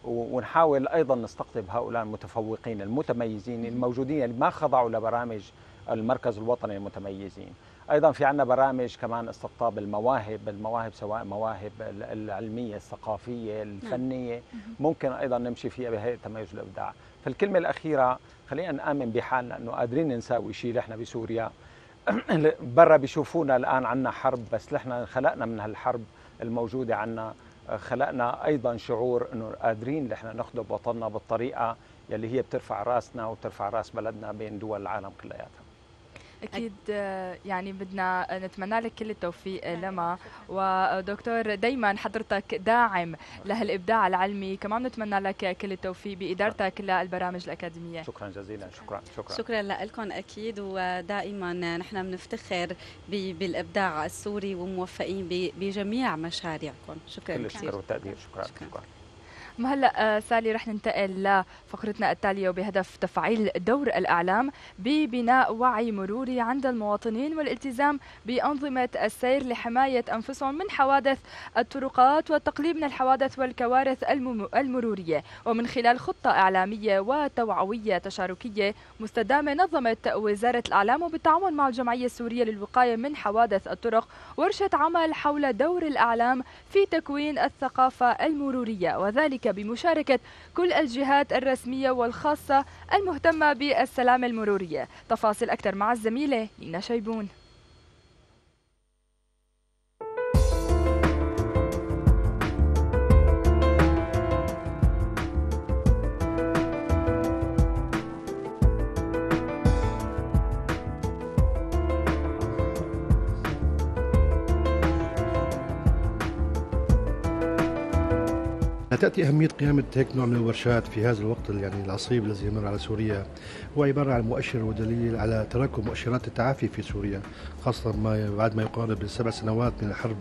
ونحاول أيضا نستقطب هؤلاء المتفوقين المتميزين الموجودين اللي ما خضعوا لبرامج المركز الوطني للمتميزين. أيضا في عنا برامج كمان استقطاب المواهب سواء مواهب العلمية الثقافية الفنية، ممكن أيضا نمشي فيها بهيئة التميز والإبداع. فالكلمة الأخيرة خلينا نآمن بحالنا أنه قادرين نساوي شيء. نحن بسوريا برا بيشوفونا الآن عنا حرب، بس نحن خلقنا من هالحرب الموجودة عنا، خلقنا أيضا شعور أنه قادرين نحن نخدم وطننا بالطريقة يلي هي بترفع راسنا وبترفع راس بلدنا بين دول العالم كلياتها. أكيد يعني بدنا نتمنى لك كل التوفيق لما، ودكتور دايما حضرتك داعم لهالإبداع العلمي، كمان نتمنى لك كل التوفيق بإدارتك للبرامج الأكاديمية. شكرا جزيلا. شكرا لكم أكيد، ودائما نحن بنفتخر بالإبداع السوري وموفقين بجميع مشاريعكم. شكرا كثير. كل الشكر والتقدير. شكرا. هلا سالي رح ننتقل لفقرتنا التالية، وبهدف تفعيل دور الأعلام ببناء وعي مروري عند المواطنين والالتزام بأنظمة السير لحماية أنفسهم من حوادث الطرقات والتقليل من الحوادث والكوارث المرورية، ومن خلال خطة إعلامية وتوعوية تشاركية مستدامة نظمت وزارة الإعلام وبالتعاون مع الجمعية السورية للوقاية من حوادث الطرق ورشة عمل حول دور الأعلام في تكوين الثقافة المرورية، وذلك بمشاركة كل الجهات الرسمية والخاصة المهتمة بالسلامة المرورية. تفاصيل أكثر مع الزميلة لينا شيبون. تأتي أهمية قيام هيك نوع من الورشات في هذا الوقت يعني العصيب الذي يمر على سوريا، هو عبارة عن مؤشر ودليل على تراكم مؤشرات التعافي في سوريا، خاصة ما بعد ما يقارب السبع سنوات من الحرب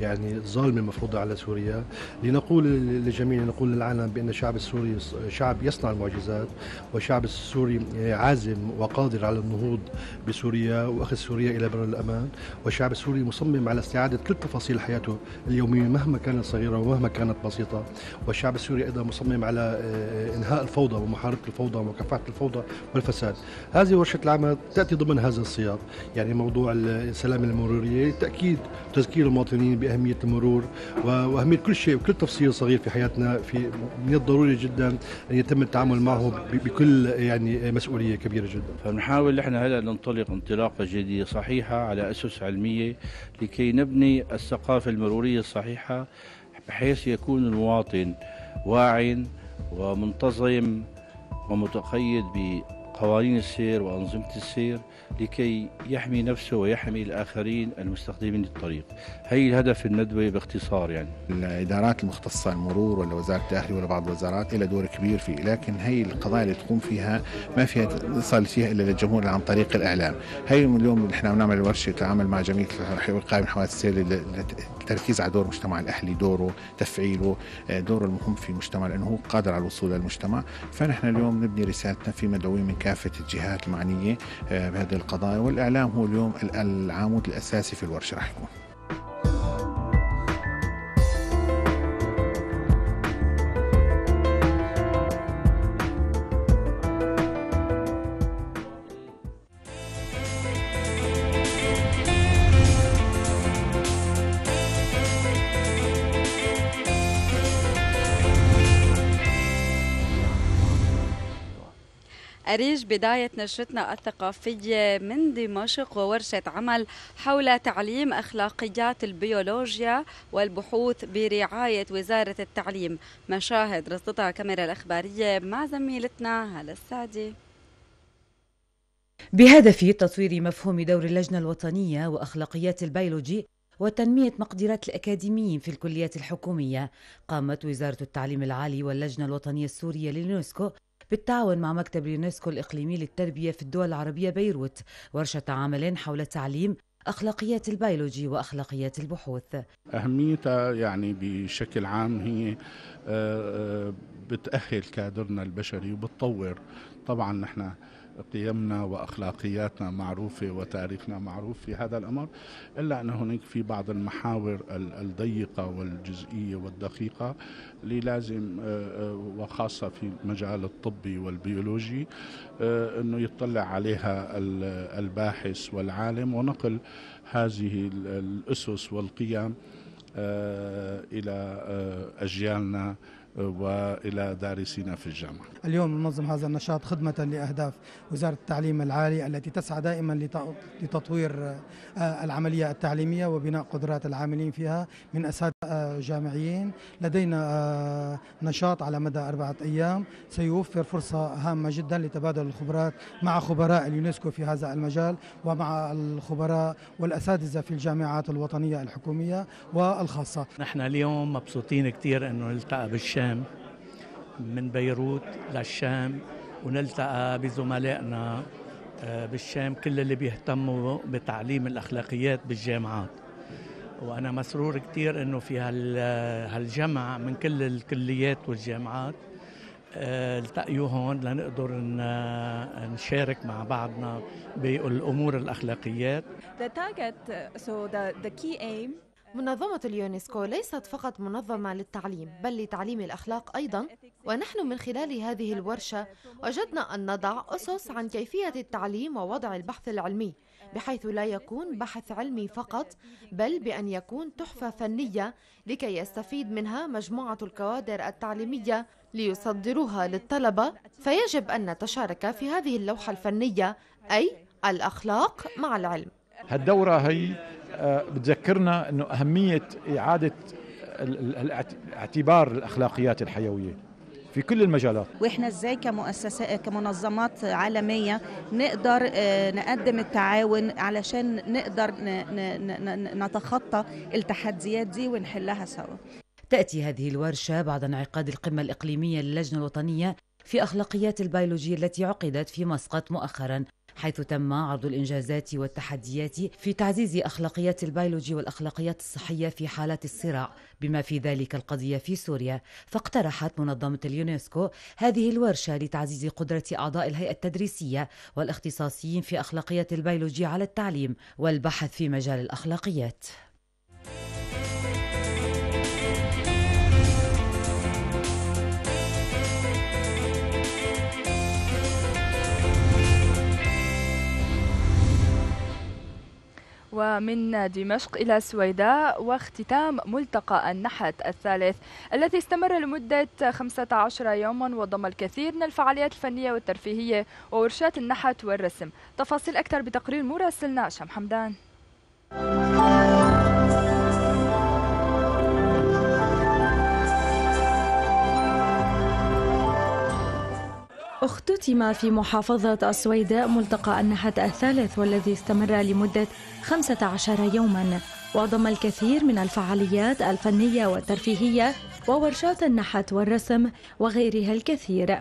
يعني الظالمة المفروضة على سوريا، لنقول للجميع نقول للعالم بأن الشعب السوري شعب يصنع المعجزات، والشعب السوري عازم وقادر على النهوض بسوريا وأخذ سوريا إلى بر الأمان، والشعب السوري مصمم على استعادة كل تفاصيل حياته اليومية مهما كانت صغيرة ومهما كانت بسيطة، والشعب السوري أيضا مصمم على إنهاء الفوضى ومحاربة الفوضى ومكافحة الفوضى والفساد. هذه ورشة العمل تأتي ضمن هذا السياق، يعني موضوع السلامة المرورية، تأكيد تذكير المواطنين بأهمية المرور وأهمية كل شيء وكل تفصيل صغير في حياتنا، في من الضروري جدا أن يتم التعامل معه بكل يعني مسؤولية كبيرة جدا. فبنحاول نحن هلا ننطلق انطلاقة جديدة صحيحة على أسس علمية لكي نبني الثقافة المرورية الصحيحة، بحيث يكون المواطن واعٍ ومنتظم ومتقيد بقوانين السير وأنظمة السير لكي يحمي نفسه ويحمي الآخرين المستخدمين للطريق. هي الهدف الندوة باختصار. يعني الإدارات المختصة المرور ولا وزارة الداخلية ولا بعض الوزارات لها دور كبير فيه، لكن هي القضايا اللي تقوم فيها ما فيها اتصال فيها إلا للجمهور عن طريق الإعلام. هي اليوم نحن بنعمل ورشة تعامل مع جميع الوقاية من حوادث السير، التركيز على دور المجتمع الأهلي، دوره تفعيله، دوره المهم في المجتمع لأنه هو قادر على الوصول للمجتمع. فنحن اليوم نبني رسالتنا في مدعوين من كافة الجهات المعنية بهذه القضايا، والإعلام هو اليوم العمود الأساسي في الورشة راح يكون. أريج، بداية نشرتنا الثقافية من دمشق وورشة عمل حول تعليم أخلاقيات البيولوجيا والبحوث برعاية وزارة التعليم، مشاهد رصدتها كاميرا الإخبارية مع زميلتنا هلا السعدي. بهدف تطوير مفهوم دور اللجنة الوطنية وأخلاقيات البيولوجي وتنمية مقدرات الأكاديميين في الكليات الحكومية، قامت وزارة التعليم العالي واللجنة الوطنية السورية لليونسكو بالتعاون مع مكتب اليونسكو الإقليمي للتربية في الدول العربية بيروت ورشة عمل حول تعليم أخلاقيات البيولوجي وأخلاقيات البحوث. أهميتها يعني بشكل عام هي بتأهل كادرنا البشري وبتطور. طبعا نحن قيمنا وأخلاقياتنا معروفة وتاريخنا معروف في هذا الأمر، إلا أن هناك في بعض المحاور الضيقة والجزئية والدقيقة اللي لازم وخاصة في المجال الطبي والبيولوجي أنه يطلع عليها الباحث والعالم ونقل هذه الأسس والقيم إلى أجيالنا وإلى دارسين في الجامعة. اليوم ننظم هذا النشاط خدمة لأهداف وزارة التعليم العالي التي تسعى دائما لتطوير العملية التعليمية وبناء قدرات العاملين فيها من أساتذة جامعيين. لدينا نشاط على مدى 4 أيام سيوفر فرصة هامة جدا لتبادل الخبرات مع خبراء اليونسكو في هذا المجال ومع الخبراء والأساتذة في الجامعات الوطنية الحكومية والخاصة. نحن اليوم مبسوطين كثير أنه نلتقى بالشام من بيروت للشام ونلتقى بزملائنا بالشام كل اللي بيهتموا بتعليم الأخلاقيات بالجامعات، وأنا مسرور كتير أنه في هالجمع من كل الكليات والجامعات التقيوا هون لنقدر نشارك مع بعضنا بالأمور الأخلاقيات. منظمة اليونسكو ليست فقط منظمة للتعليم بل لتعليم الأخلاق أيضا، ونحن من خلال هذه الورشة وجدنا أن نضع أسس عن كيفية التعليم ووضع البحث العلمي بحيث لا يكون بحث علمي فقط بل بأن يكون تحفة فنية لكي يستفيد منها مجموعة الكوادر التعليمية ليصدروها للطلبة، فيجب أن نتشارك في هذه اللوحة الفنية أي الأخلاق مع العلم. هالدورة هي بتذكرنا أنه أهمية إعادة اعتبار الأخلاقيات الحيوية في كل المجالات، وإحنا إزاي كمؤسسات كمنظمات عالمية نقدر نقدم التعاون علشان نقدر نتخطى التحديات دي ونحلها سوا. تأتي هذه الورشة بعد انعقاد القمة الإقليمية للجنة الوطنية في أخلاقيات البيولوجيا التي عقدت في مسقط مؤخراً، حيث تم عرض الإنجازات والتحديات في تعزيز أخلاقيات البيولوجي والأخلاقيات الصحية في حالات الصراع بما في ذلك القضية في سوريا. فاقترحت منظمة اليونسكو هذه الورشة لتعزيز قدرة أعضاء الهيئة التدريسية والأختصاصيين في أخلاقيات البيولوجي على التعليم والبحث في مجال الأخلاقيات. ومن دمشق إلى السويداء واختتام ملتقى النحت الثالث الذي استمر لمدة 15 يوما وضم الكثير من الفعاليات الفنية والترفيهية وورشات النحت والرسم. تفاصيل أكثر بتقرير مراسلنا هشام حمدان. اختتم في محافظة السويداء ملتقى النحت الثالث والذي استمر لمدة 15 يوما وضم الكثير من الفعاليات الفنية والترفيهية وورشات النحت والرسم وغيرها الكثير.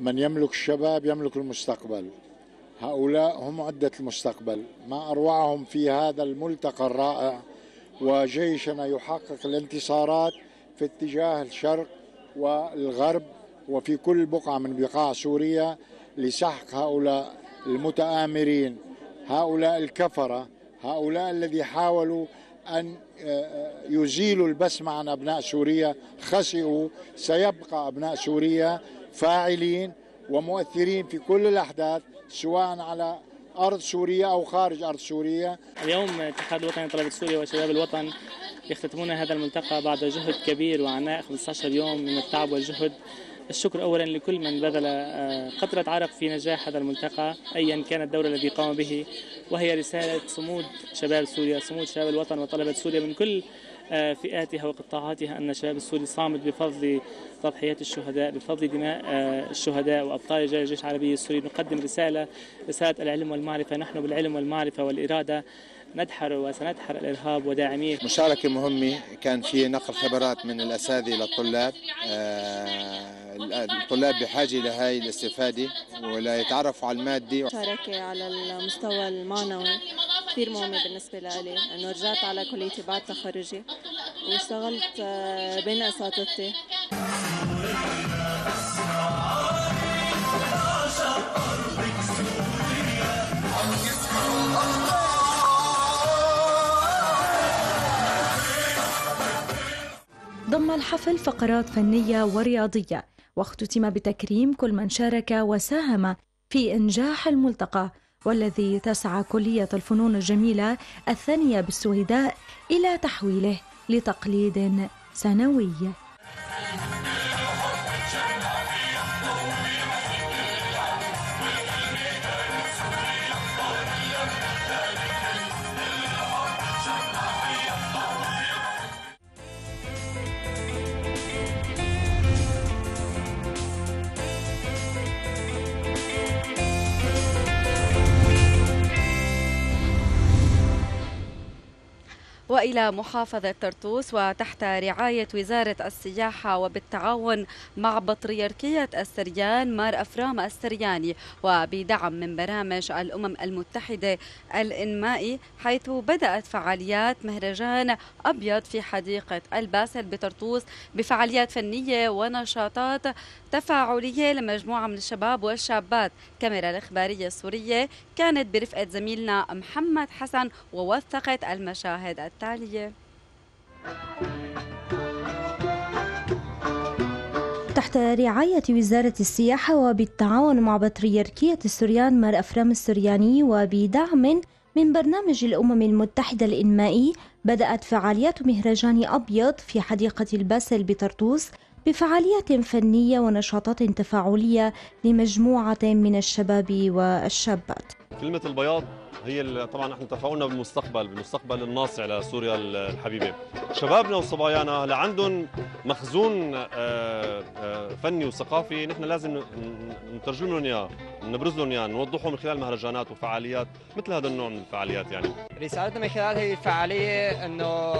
من يملك الشباب يملك المستقبل، هؤلاء هم عدة المستقبل، ما أروعهم في هذا الملتقى الرائع، وجيشنا يحقق الانتصارات في اتجاه الشرق والغرب وفي كل بقعة من بقاع سوريا لسحق هؤلاء المتآمرين، هؤلاء الكفرة، هؤلاء الذي حاولوا أن يزيلوا البسمة عن أبناء سوريا خسئوا. سيبقى أبناء سوريا فاعلين ومؤثرين في كل الأحداث سواء على أرض سوريا أو خارج أرض سوريا. اليوم اتحاد وطني طلبة سوريا وشباب الوطن يختتمون هذا الملتقى بعد جهد كبير وعناء 15 يوم من التعب والجهد. الشكر أولا لكل من بذل قطرة عرق في نجاح هذا الملتقى أيا كان الدور الذي قام به، وهي رسالة صمود شباب سوريا، صمود شباب الوطن وطلبة سوريا من كل فئاتها وقطاعاتها، أن الشباب السوري صامد بفضل تضحيات الشهداء، بفضل دماء الشهداء وأبطال رجال الجيش العربي السوري. نقدم رسالة العلم والمعرفة، نحن بالعلم والمعرفة والإرادة ندحر وسندحر الإرهاب وداعميه. مشاركة مهمة كان في نقل خبرات من الأساتذة للطلاب، الطلاب بحاجة لهاي الاستفادة ولا يتعرفوا على المادة. مشاركة على المستوى المعنوي كثير مهمة بالنسبة لي، أنه رجعت على كليتي بعد تخرجي واشتغلت بين أساتذتي. ضم الحفل فقرات فنية ورياضية، واختتم بتكريم كل من شارك وساهم في إنجاح الملتقى، والذي تسعى كلية الفنون الجميلة الثانية بالسويداء إلى تحويله لتقليد سنوي. وإلى محافظة طرطوس، وتحت رعاية وزارة السياحة وبالتعاون مع بطريركية السريان مار افرام السرياني، وبدعم من برامج الأمم المتحدة الإنمائي، حيث بدأت فعاليات مهرجان أبيض في حديقة الباسل بطرطوس بفعاليات فنية ونشاطات تفاعلية لمجموعة من الشباب والشابات. كاميرا الإخبارية السورية كانت برفقة زميلنا محمد حسن ووثقت المشاهد التالية. تحت رعاية وزارة السياحة وبالتعاون مع بطريركية السريان مار افرام السرياني وبدعم من برنامج الأمم المتحدة الإنمائي، بدأت فعاليات مهرجان أبيض في حديقة الباسل بطرطوس بفعاليات فنية ونشاطات تفاعلية لمجموعة من الشباب والشابات. كلمة البياض هي طبعا نحن تفاؤلنا بالمستقبل، بالمستقبل الناصع لسوريا الحبيبه. شبابنا وصبايانا اللي عندهم مخزون فني وثقافي نحن لازم نترجم لهم اياه، نبرز لهم اياه، نوضحهم من خلال مهرجانات وفعاليات مثل هذا النوع من الفعاليات. يعني اللي ساعدنا من خلال هذه الفعاليه انه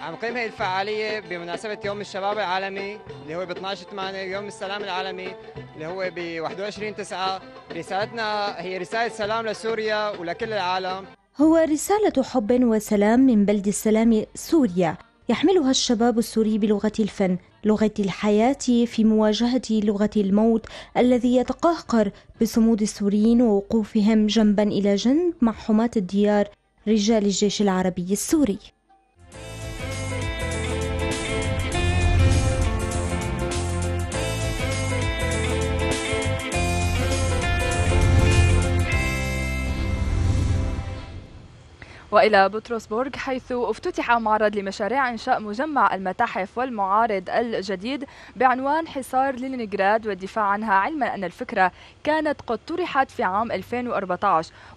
عم نقيم هذه الفعاليه بمناسبه يوم الشباب العالمي اللي هو ب 12/8، يوم السلام العالمي اللي هو ب 21/9. رسالتنا هي رسالة سلام لسوريا ولكل العالم، هو رسالة حب وسلام من بلد السلام سوريا، يحملها الشباب السوري بلغة الفن، لغة الحياة، في مواجهة لغة الموت الذي يتقهقر بصمود السوريين ووقوفهم جنبا إلى جنب مع حماة الديار رجال الجيش العربي السوري. وإلى بطرسبرغ، حيث افتتح معرض لمشاريع إنشاء مجمع المتاحف والمعارض الجديد بعنوان حصار لينينغراد والدفاع عنها، علما أن الفكرة كانت قد طرحت في عام 2014،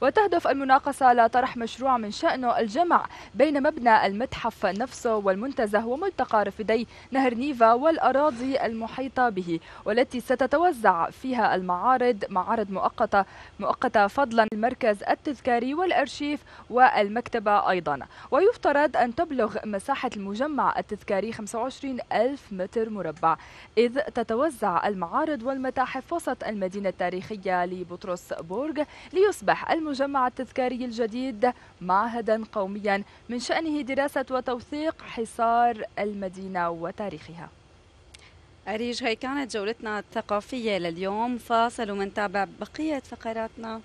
وتهدف المناقصة لطرح مشروع من شأنه الجمع بين مبنى المتحف نفسه والمنتزه وملتقى رافدي نهر نيفا والأراضي المحيطة به، والتي ستتوزع فيها المعارض، معارض مؤقتة فضلا المركز التذكاري والأرشيف والمكتبة أيضا. ويفترض أن تبلغ مساحة المجمع التذكاري 25,000 متر مربع، إذ تتوزع المعارض والمتاحف وسط المدينة التاريخية لبطرسبرغ، ليصبح المجمع التذكاري الجديد معهدا قوميا من شأنه دراسة وتوثيق حصار المدينة وتاريخها. أريج، هي كانت جولتنا الثقافية لليوم، فاصل ومنتابع بقية فقراتنا.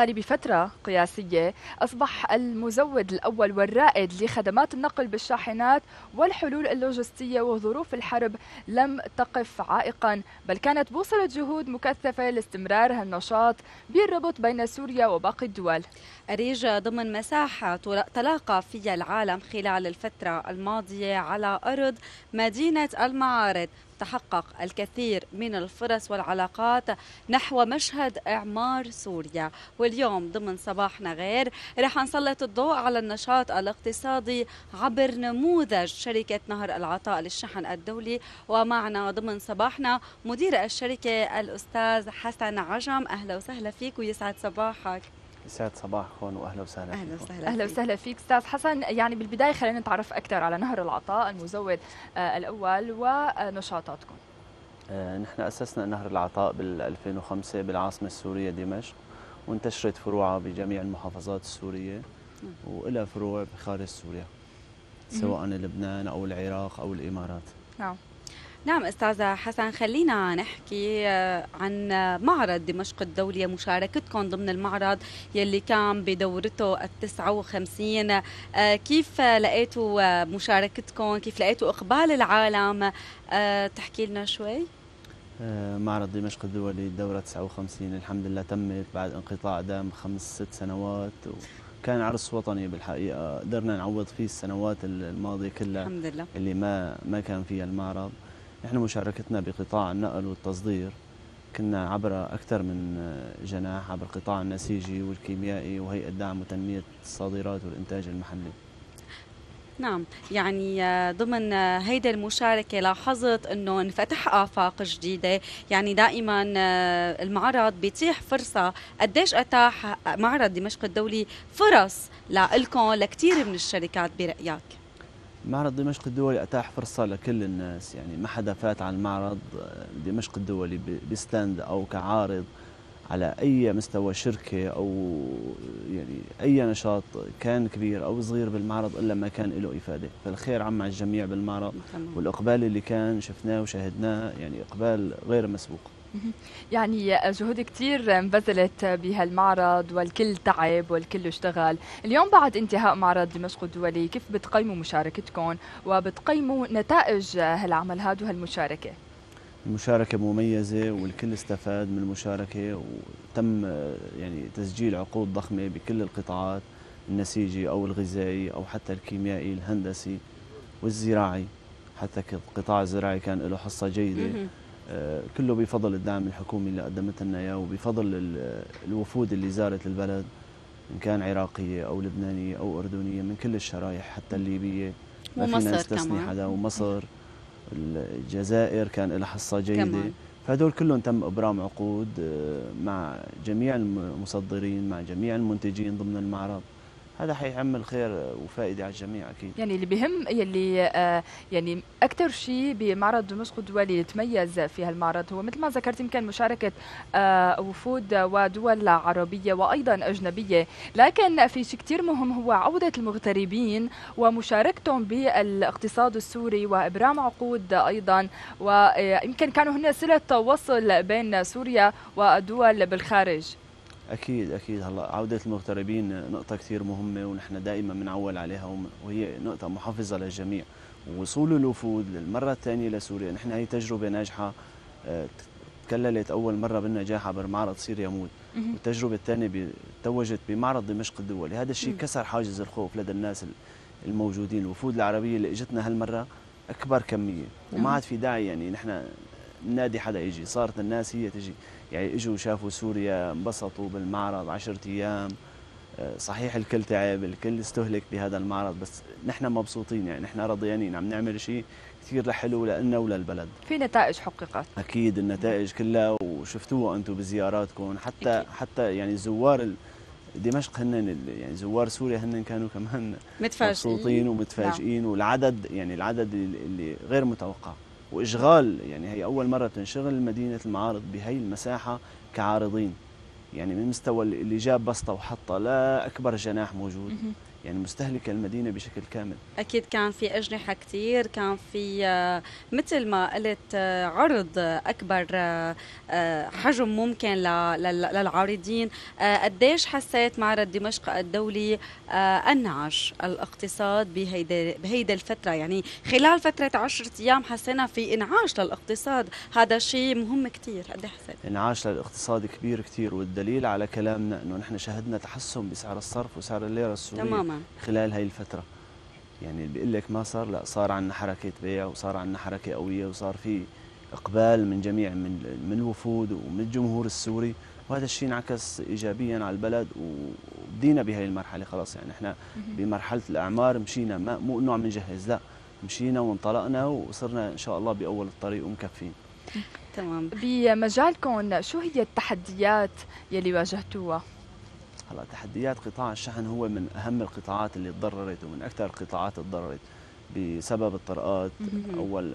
بفترة قياسية أصبح المزود الأول والرائد لخدمات النقل بالشاحنات والحلول اللوجستية، وظروف الحرب لم تقف عائقا، بل كانت بوصلة جهود مكثفة لاستمرار هالنشاط بالربط بين سوريا وباقي الدول. أريج، ضمن مساحة تلاقى فيها العالم خلال الفترة الماضية على أرض مدينة المعارض، تحقق الكثير من الفرص والعلاقات نحو مشهد إعمار سوريا. واليوم ضمن صباحنا غير رح نسلط الضوء على النشاط الاقتصادي عبر نموذج شركة نهر العطاء للشحن الدولي، ومعنا ضمن صباحنا مدير الشركة الأستاذ حسن عجم. أهلا وسهلا فيك ويسعد صباحك. يسعد صباحكم واهلا وسهلا فيكم. اهلا وسهلا فيك استاذ حسن. يعني بالبدايه خلينا نتعرف اكثر على نهر العطاء المزود الاول ونشاطاتكم. نحن اسسنا نهر العطاء بال 2005 بالعاصمه السوريه دمشق، وانتشرت فروعها بجميع المحافظات السوريه والها فروع بخارج سوريا سواء لبنان او العراق او الامارات. نعم. نعم أستاذ حسن، خلينا نحكي عن معرض دمشق الدولي، مشاركتكم ضمن المعرض يلي كان بدورته ال 59، كيف لقيتوا مشاركتكم؟ كيف لقيتوا إقبال العالم؟ تحكي لنا شوي. معرض دمشق الدولي الدورة 59 الحمد لله تمت بعد انقطاع دام 5-6 سنوات، كان عرس وطني بالحقيقة، قدرنا نعوض فيه السنوات الماضية كلها الحمد لله اللي ما كان فيها المعرض. نحن مشاركتنا بقطاع النقل والتصدير كنا عبر أكثر من جناح، عبر قطاع النسيجي والكيميائي وهيئة دعم وتنمية الصادرات والإنتاج المحلي. نعم، يعني ضمن هيدا المشاركة لاحظت أنه انفتح آفاق جديدة، يعني دائما المعرض بيتيح فرصة. قديش أتاح معرض دمشق الدولي فرص لإلكم لكثير من الشركات برأيك؟ معرض دمشق الدولي أتاح فرصة لكل الناس، يعني ما حدا فات على المعرض دمشق الدولي بستاند أو كعارض على أي مستوى، شركة أو يعني أي نشاط كان كبير أو صغير بالمعرض إلا ما كان له إفادة، فالخير عم على الجميع بالمعرض. والإقبال اللي كان شفناه وشاهدناه يعني إقبال غير مسبوق. يعني جهود كثير انبذلت بهالمعرض والكل تعب والكل اشتغل. اليوم بعد انتهاء معرض دمشق الدولي كيف بتقيموا مشاركتكم وبتقيموا نتائج هالعمل هاد وهالمشاركة؟ المشاركة مميزة والكل استفاد من المشاركة، وتم يعني تسجيل عقود ضخمة بكل القطاعات، النسيجي أو الغذائي أو حتى الكيميائي الهندسي والزراعي، حتى القطاع الزراعي كان له حصة جيدة كله بفضل الدعم الحكومي اللي قدمت لنا اياه وبفضل الوفود اللي زارت البلد، ان كان عراقيه او لبنانيه او اردنيه من كل الشرايح، حتى الليبيه ما فينا نستثني حدا، ومصر الجزائر كان لها حصه جيده، فهدول كلهم تم ابرام عقود مع جميع المصدرين مع جميع المنتجين ضمن المعرض. هذا حيعمل خير وفائده على الجميع اكيد. يعني اللي بهم يلي يعني اكثر شيء بمعرض دمشق الدولي اللي تميز في هالمعرض هو مثل ما ذكرت يمكن مشاركه وفود ودول عربيه وايضا اجنبيه، لكن في شيء كثير مهم هو عوده المغتربين ومشاركتهم بالاقتصاد السوري وابرام عقود ايضا، ويمكن كانوا هن صله وصل بين سوريا ودول بالخارج. أكيد أكيد. هلا عودة المغتربين نقطة كثير مهمة ونحن دائما بنعول عليها، وهي نقطة محفزة للجميع، ووصول الوفود للمرة الثانية لسوريا، نحن هي تجربة ناجحة تكللت أول مرة بالنجاح عبر معرض سيريا مود، والتجربة الثانية توجت بمعرض دمشق الدولي، هذا الشيء كسر حاجز الخوف لدى الناس الموجودين. الوفود العربية اللي اجتنا هالمرة أكبر كمية وما عاد في داعي يعني نحن نادي حدا يجي، صارت الناس هي تجي، يعني اجوا شافوا سوريا انبسطوا بالمعرض 10 ايام. صحيح الكل تعب الكل استهلك بهذا المعرض، بس نحن مبسوطين، يعني نحن رضيانين عم نعمل شيء كثير حلو لنا وللبلد. في نتائج حققت اكيد، النتائج كلها وشفتوها انتم بزياراتكم، حتى يعني زوار دمشق هن يعني زوار سوريا هن كانوا كمان مبسوطين ومتفاجئين. والعدد يعني العدد اللي غير متوقع وإشغال، يعني هي أول مرة تنشغل مدينة المعارض بهي المساحة كعارضين، يعني من مستوى اللي جاب بسطة وحطة لا أكبر جناح موجود، يعني مستهلكة المدينة بشكل كامل. أكيد كان في أجنحة كثير، كان في مثل ما قلت عرض أكبر حجم ممكن للعارضين. قديش حسيت معرض دمشق الدولي أنعش الاقتصاد بهيدا الفترة؟ يعني خلال فترة 10 أيام حسينا في إنعاش للاقتصاد، هذا شيء مهم كثير. قد حسيت إنعاش للاقتصاد كبير كثير، والدليل على كلامنا أنه نحن شهدنا تحسن بسعر الصرف وسعر الليرة تماما خلال هاي الفترة، يعني اللي بيقول لك ما صار لا، صار عندنا حركة بيع وصار عندنا حركة قوية وصار في إقبال من جميع من الوفود ومن الجمهور السوري، وهذا الشيء انعكس إيجابيا على البلد وبدينا بهاي المرحلة خلاص. يعني احنا بمرحلة الأعمار مشينا، ما مو إنه عم نجهز لا، مشينا وانطلقنا وصرنا إن شاء الله بأول الطريق ومكفين. تمام. بمجالكم شو هي التحديات يلي واجهتوها؟ هلا تحديات قطاع الشحن هو من اهم القطاعات اللي تضررت ومن اكثر القطاعات اللي تضررت بسبب الطرقات. اول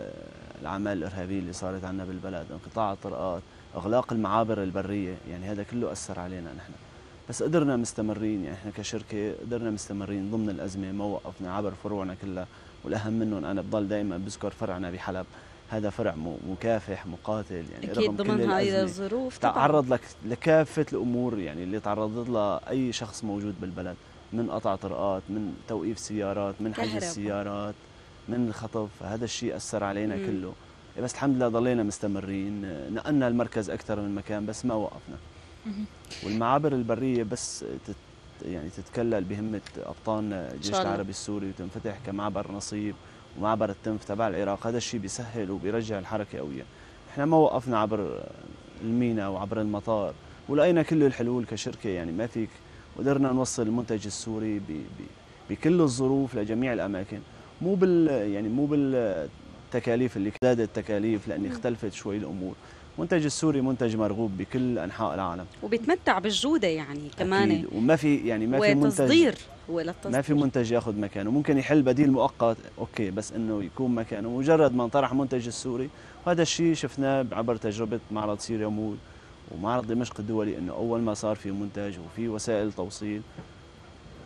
الاعمال الارهابيه اللي صارت عندنا بالبلد، انقطاع الطرقات، اغلاق المعابر البريه، يعني هذا كله اثر علينا نحن. بس قدرنا مستمرين، يعني احنا كشركه قدرنا مستمرين ضمن الازمه، ما وقفنا عبر فروعنا كلها، والاهم منهم انا بضل دائما بذكر فرعنا بحلب، هذا فرع مكافح مقاتل، يعني اكيد ضمن هاي الظروف تعرض لك لكافه الامور يعني اللي تعرضت لها اي شخص موجود بالبلد، من قطع طرقات، من توقيف سيارات، من حجز سيارات، من الخطف، هذا الشيء اثر علينا كله. بس الحمد لله ضلينا مستمرين، نقلنا المركز اكثر من مكان بس ما وقفنا. والمعابر البريه بس يعني تتكلل بهمه ابطال الجيش العربي السوري وتنفتح كمعبر نصيب ومعبر التنف تبع العراق، هذا الشيء بيسهل وبيرجع الحركه قويه. احنا ما وقفنا عبر الميناء وعبر المطار، ولقينا كل الحلول كشركه، يعني ما فيك، قدرنا نوصل المنتج السوري بكل الظروف لجميع الاماكن، مو بالتكاليف اللي ازدادت التكاليف لان اختلفت شوي الامور. المنتج السوري منتج مرغوب بكل انحاء العالم وبيتمتع بالجوده، يعني كمان وما في، يعني ما في منتج، ما في منتج ياخذ مكانه، ممكن يحل بديل مؤقت اوكي، بس انه يكون مكانه مجرد ما انطرح منتج السوري. وهذا الشيء شفناه عبر تجربه معرض سوريا مول ومعرض دمشق الدولي، انه اول ما صار في منتج وفي وسائل توصيل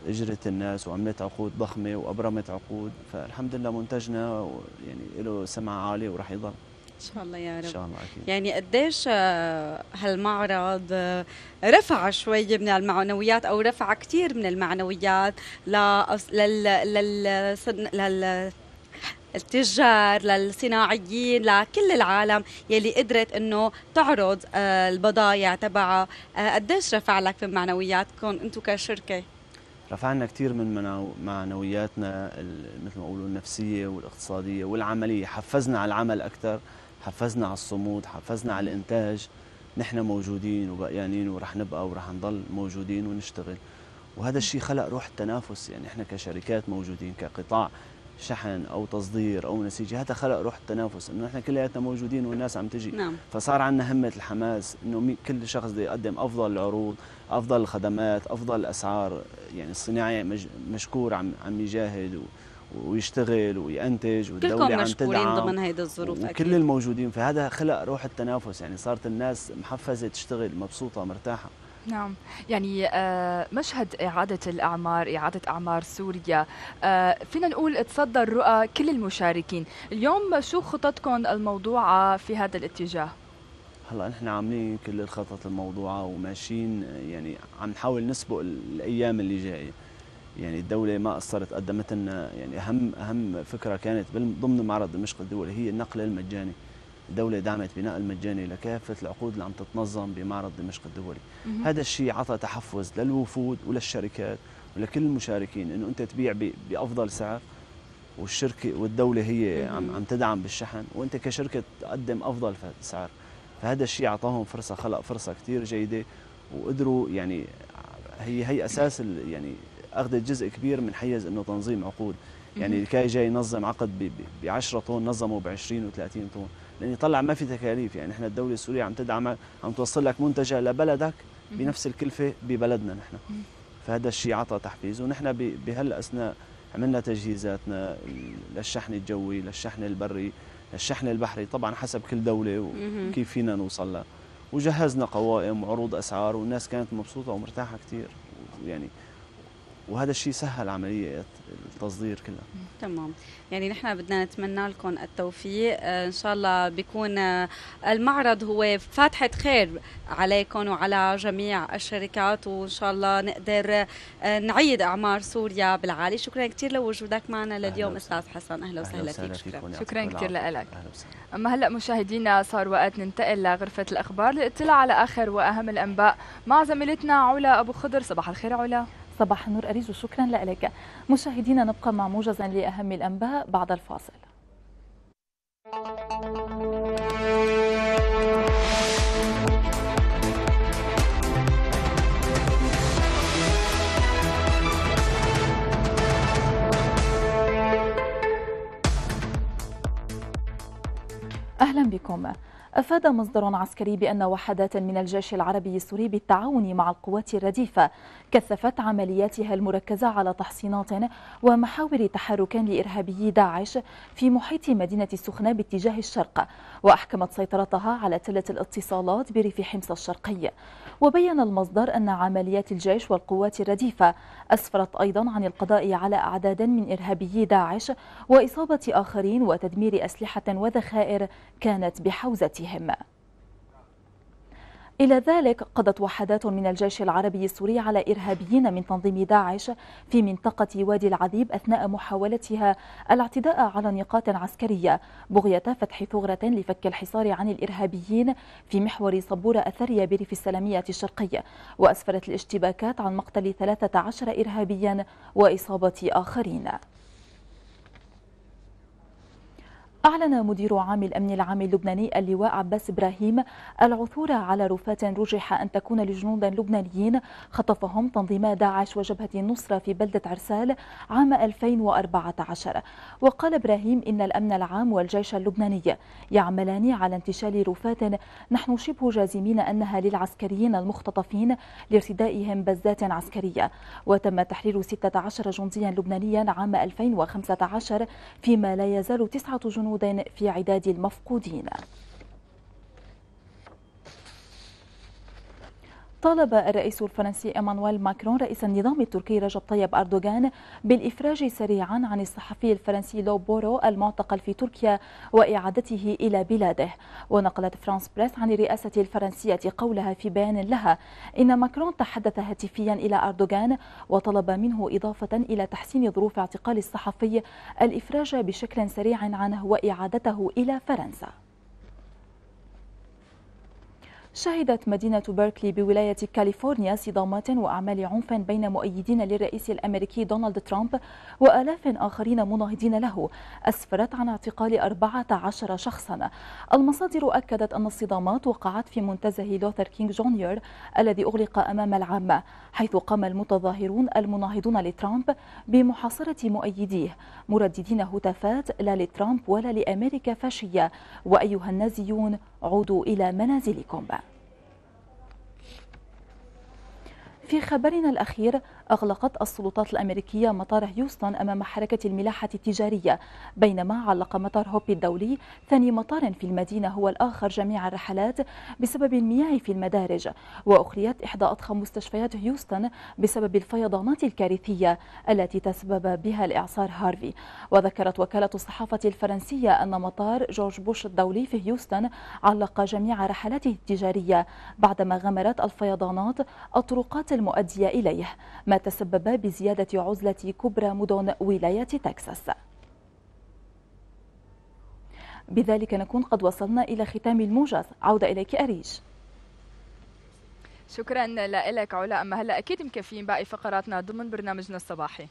اجرت الناس وعملت عقود ضخمه وابرمت عقود، فالحمد لله منتجنا يعني له سمعه عاليه وراح يضل ان شاء الله يا رب. ان شاء الله اكيد. يعني قديش هالمعرض رفع شوي من المعنويات او رفع كثير من المعنويات للتجار، للصناعيين، لكل العالم يلي قدرت انه تعرض البضايع تبعها، قديش رفع لك من معنوياتكم انتم كشركه؟ رفعنا كثير من معنوياتنا مثل ما بقولوا النفسيه والاقتصاديه والعمليه، حفزنا على العمل اكثر، حفزنا على الصمود، حفزنا على الانتاج، نحن موجودين وبقيانين ورح نبقى ورح نضل موجودين ونشتغل، وهذا الشيء خلق روح التنافس، يعني احنا كشركات موجودين كقطاع شحن او تصدير او نسيجه، هذا خلق روح التنافس، انه نحن كلياتنا موجودين والناس عم تجي. نعم. فصار عندنا همه الحماس انه كل شخص بده يقدم افضل العروض، افضل الخدمات، افضل الاسعار، يعني الصناعي مشكور عم يجاهد ويشتغل وينتج، والدوله عم تدعم ضمن هيدي الظروف اكيد كل الموجودين، فهذا خلق روح التنافس، يعني صارت الناس محفزه تشتغل، مبسوطه، مرتاحه. نعم، يعني مشهد إعادة الأعمار، إعادة أعمار سوريا، فينا نقول تصدر رؤى كل المشاركين. اليوم شو خططكم الموضوعة في هذا الاتجاه؟ هلا نحن عاملين كل الخطط الموضوعة وماشيين، يعني عم نحاول نسبق الأيام اللي جاية، يعني الدولة ما قصرت، قدمت لنا يعني أهم فكرة كانت ضمن معرض دمشق الدولي هي النقل المجاني. الدولة دعمت بناء المجاني لكافة العقود اللي عم تتنظم بمعرض دمشق الدولي. هذا الشيء عطى تحفز للوفود وللشركات ولكل المشاركين، انه انت تبيع بافضل سعر، والشركة والدولة هي عم تدعم بالشحن، وانت كشركة تقدم افضل سعر، فهذا الشيء عطاهم فرصة، خلق فرصة كثير جيدة، وقدروا يعني هي اساس يعني اخذت جزء كبير من حيز انه تنظيم عقود، يعني الكاي جاي ينظم عقد ب 10 طن نظمه ب 20 و30 طن، لأن يطلع ما في تكاليف، يعني نحن الدولة السورية عم تدعمك، عم توصل لك منتجها لبلدك بنفس الكلفة ببلدنا نحن، فهذا الشيء عطى تحفيز. ونحن بهالأثناء عملنا تجهيزاتنا للشحن الجوي، للشحن البري، للشحن البحري، طبعا حسب كل دولة وكيف فينا نوصل لها، وجهزنا قوائم وعروض أسعار، والناس كانت مبسوطة ومرتاحة كثير، يعني وهذا الشيء سهل عملية التصدير كلها. تمام، يعني نحن بدنا نتمنى لكم التوفيق، إن شاء الله بيكون المعرض هو فاتحة خير عليكم وعلى جميع الشركات، وإن شاء الله نقدر نعيد أعمار سوريا بالعالي. شكرا كثير لوجودك معنا لليوم أستاذ حسن، أهلا وسهلا فيك. شكرا كثير لك. أما هلأ مشاهدينا صار وقت ننتقل لغرفة الأخبار للاطلاع على آخر وأهم الأنباء مع زميلتنا علا أبو خضر. صباح الخير علا. صباح النور أريج، شكرا لك. مشاهدينا نبقى مع موجزا لأهم الأنباء بعد الفاصل. أهلا بكم. أفاد مصدر عسكري بأن وحدات من الجيش العربي السوري بالتعاون مع القوات الرديفة كثفت عملياتها المركزة على تحصينات ومحاور تحرك لإرهابي داعش في محيط مدينة السخنة باتجاه الشرق، وأحكمت سيطرتها على تلة الاتصالات بريف حمص الشرقي. وبين المصدر أن عمليات الجيش والقوات الرديفة أسفرت أيضا عن القضاء على أعداد من إرهابي داعش وإصابة آخرين وتدمير أسلحة وذخائر كانت بحوزتهم. إلى ذلك قضت وحدات من الجيش العربي السوري على إرهابيين من تنظيم داعش في منطقة وادي العذيب أثناء محاولتها الاعتداء على نقاط عسكرية بغية فتح ثغرة لفك الحصار عن الإرهابيين في محور صبورة أثرية بريف السلمية الشرقية، وأسفرت الاشتباكات عن مقتل 13 إرهابيا وإصابة آخرين. أعلن مدير عام الأمن العام اللبناني اللواء عباس إبراهيم العثور على رفات رجح أن تكون لجنود لبنانيين خطفهم تنظيما داعش وجبهة النصرة في بلدة عرسال عام 2014. وقال إبراهيم إن الأمن العام والجيش اللبناني يعملان على انتشال رفات نحن شبه جازمين أنها للعسكريين المختطفين لارتدائهم بزات عسكرية. وتم تحرير 16 جنديا لبنانيا عام 2015، فيما لا يزال 9 جنود في عداد المفقودين. طالب الرئيس الفرنسي إيمانويل ماكرون رئيس النظام التركي رجب طيب أردوغان بالإفراج سريعا عن الصحفي الفرنسي لو بورو المعتقل في تركيا وإعادته إلى بلاده. ونقلت فرانس بريس عن الرئاسة الفرنسية قولها في بيان لها إن ماكرون تحدث هاتفيا إلى أردوغان وطلب منه إضافة إلى تحسين ظروف اعتقال الصحفي الإفراج بشكل سريع عنه وإعادته إلى فرنسا. شهدت مدينة بيركلي بولاية كاليفورنيا صدامات وأعمال عنف بين مؤيدين للرئيس الأمريكي دونالد ترامب وآلاف آخرين مناهضين له، أسفرت عن اعتقال 14 شخصا. المصادر أكدت أن الصدامات وقعت في منتزه لوثر كينغ جونيور الذي أغلق أمام العامة، حيث قام المتظاهرون المناهضون لترامب بمحاصرة مؤيديه مرددين هتافات لا لترامب ولا لأمريكا فاشية، وأيها النازيون عودوا إلى منازلكم. في خبرنا الأخير، أغلقت السلطات الأمريكية مطار هيوستن أمام حركة الملاحة التجارية، بينما علق مطار هوبي الدولي ثاني مطار في المدينة هو الآخر جميع الرحلات بسبب المياه في المدارج. وأخريت إحدى أضخم مستشفيات هيوستن بسبب الفيضانات الكارثية التي تسبب بها الإعصار هارفي. وذكرت وكالة الصحافة الفرنسية أن مطار جورج بوش الدولي في هيوستن علق جميع رحلاته التجارية بعدما غمرت الفيضانات الطرقات المؤدية إليه، ما تسبب بزيادة عزلة كبرى مدن ولاية تكساس. بذلك نكون قد وصلنا إلى ختام الموجز، عودة إليك أريج. شكرا لك علا. أما هلأ أكيد مكفيين باقي فقراتنا ضمن برنامجنا الصباحي.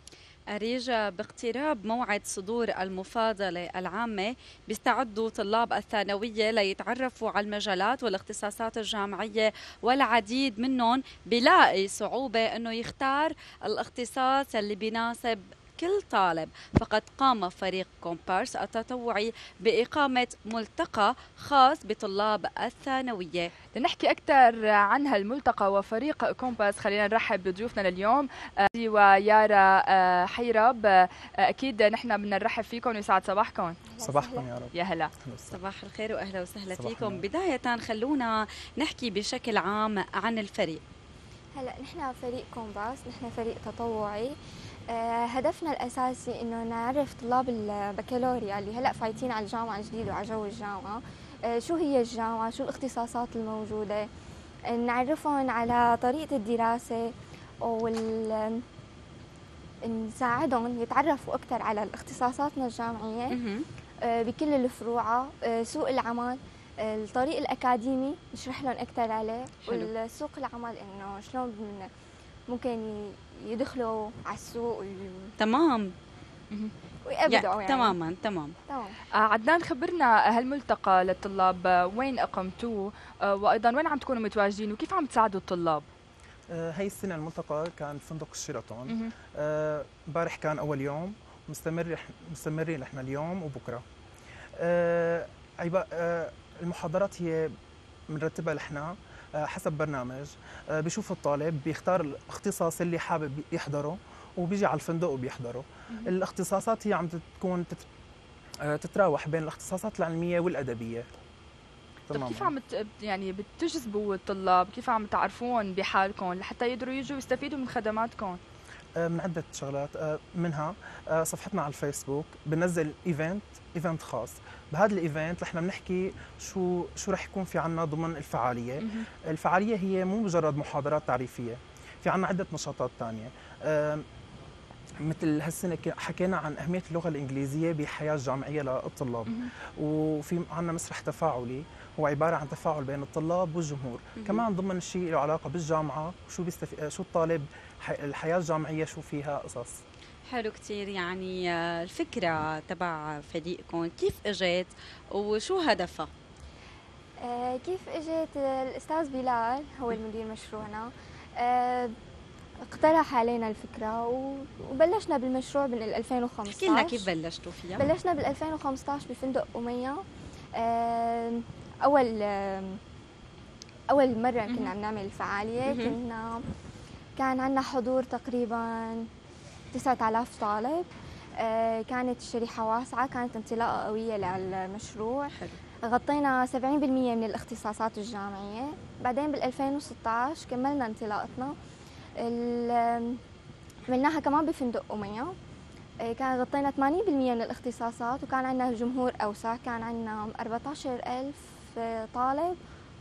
أريج، باقتراب موعد صدور المفاضلة العامة بيستعدوا طلاب الثانوية ليتعرفوا على المجالات والاختصاصات الجامعية، والعديد منهم بيلاقي صعوبة أنه يختار الاختصاص اللي بيناسب كل طالب. فقد قام فريق كومباس التطوعي بإقامة ملتقى خاص بطلاب الثانوية. لنحكي أكثر عن هالملتقى وفريق كومباس خلينا نرحب بضيوفنا اليوم ويارا حيرب. أكيد نحن بدنا نرحب فيكم ويسعد صباحكم. صباحكم يا رب. يا هلا. صباح الخير وأهلا وسهلا فيكم. بداية خلونا نحكي بشكل عام عن الفريق. هلا نحن فريق كومباس، نحن فريق تطوعي. هدفنا الأساسي إنه نعرف طلاب البكالوريا اللي هلأ فايتين على الجامعة الجديدة وعلى جو الجامعة، شو هي الجامعة، شو الاختصاصات الموجودة، نعرفهم على طريقة الدراسة ونساعدهم يتعرفوا أكثر على الاختصاصاتنا الجامعية بكل الفروع، سوق العمل، الطريق الأكاديمي نشرح لهم أكثر عليه، والسوق العمل إنه شلون ممكن يدخلوا على السوق. تمام. ويبدعوا يعني. تماما تمام. عدنان، خبرنا هالملتقى للطلاب وين أقمتوه وأيضا وين عم تكونوا متواجدين وكيف عم تساعدوا الطلاب؟ هاي السنة الملتقى كان فندق الشيراتون. امبارح كان أول يوم، مستمرين نحن اليوم وبكرة. المحاضرات هي بنرتبها نحن حسب برنامج، بشوف الطالب بيختار الاختصاص اللي حابب يحضره وبيجي على الفندق وبيحضره. الاختصاصات هي عم تكون تتراوح بين الاختصاصات العلميه والادبيه. طب كيف عم يعني بتجذبوا الطلاب؟ كيف عم تعرفون بحالكم لحتى يقدروا يجوا يستفيدوا من خدماتكم؟ من عدة شغلات، منها صفحتنا على الفيسبوك بننزل ايفنت خاص. بهذا الايفنت نحن بنحكي شو رح يكون في عنا ضمن الفعاليه. الفعاليه هي مو مجرد محاضرات تعريفيه، في عنا عدة نشاطات ثانيه، مثل هالسنه حكينا عن اهميه اللغه الانجليزيه بالحياه الجامعيه للطلاب، وفي عنا مسرح تفاعلي هو عباره عن تفاعل بين الطلاب والجمهور، كمان ضمن الشيء له علاقه بالجامعه شو الطالب الحياه الجامعيه شو فيها قصص. حلو كثير. يعني الفكره تبع فريقكم كيف اجت وشو هدفها؟ كيف اجت؟ الاستاذ بلال هو المدير مشروعنا، اقترح علينا الفكره وبلشنا بالمشروع بال 2015. احكي لنا كيف بلشتوا فيها؟ بلشنا بال 2015 بفندق أمية. اول مره كنا عم نعمل الفعاليه، كان عندنا حضور تقريبا 9000 طالب. كانت الشريحه واسعه، كانت انطلاقه قويه للمشروع. حلو. غطينا 70% من الاختصاصات الجامعيه. بعدين بال 2016 كملنا انطلاقتنا، عملناها كمان بفندق أمية، كان غطينا 80% من الاختصاصات وكان عندنا جمهور أوسع، كان عندنا 14000 طالب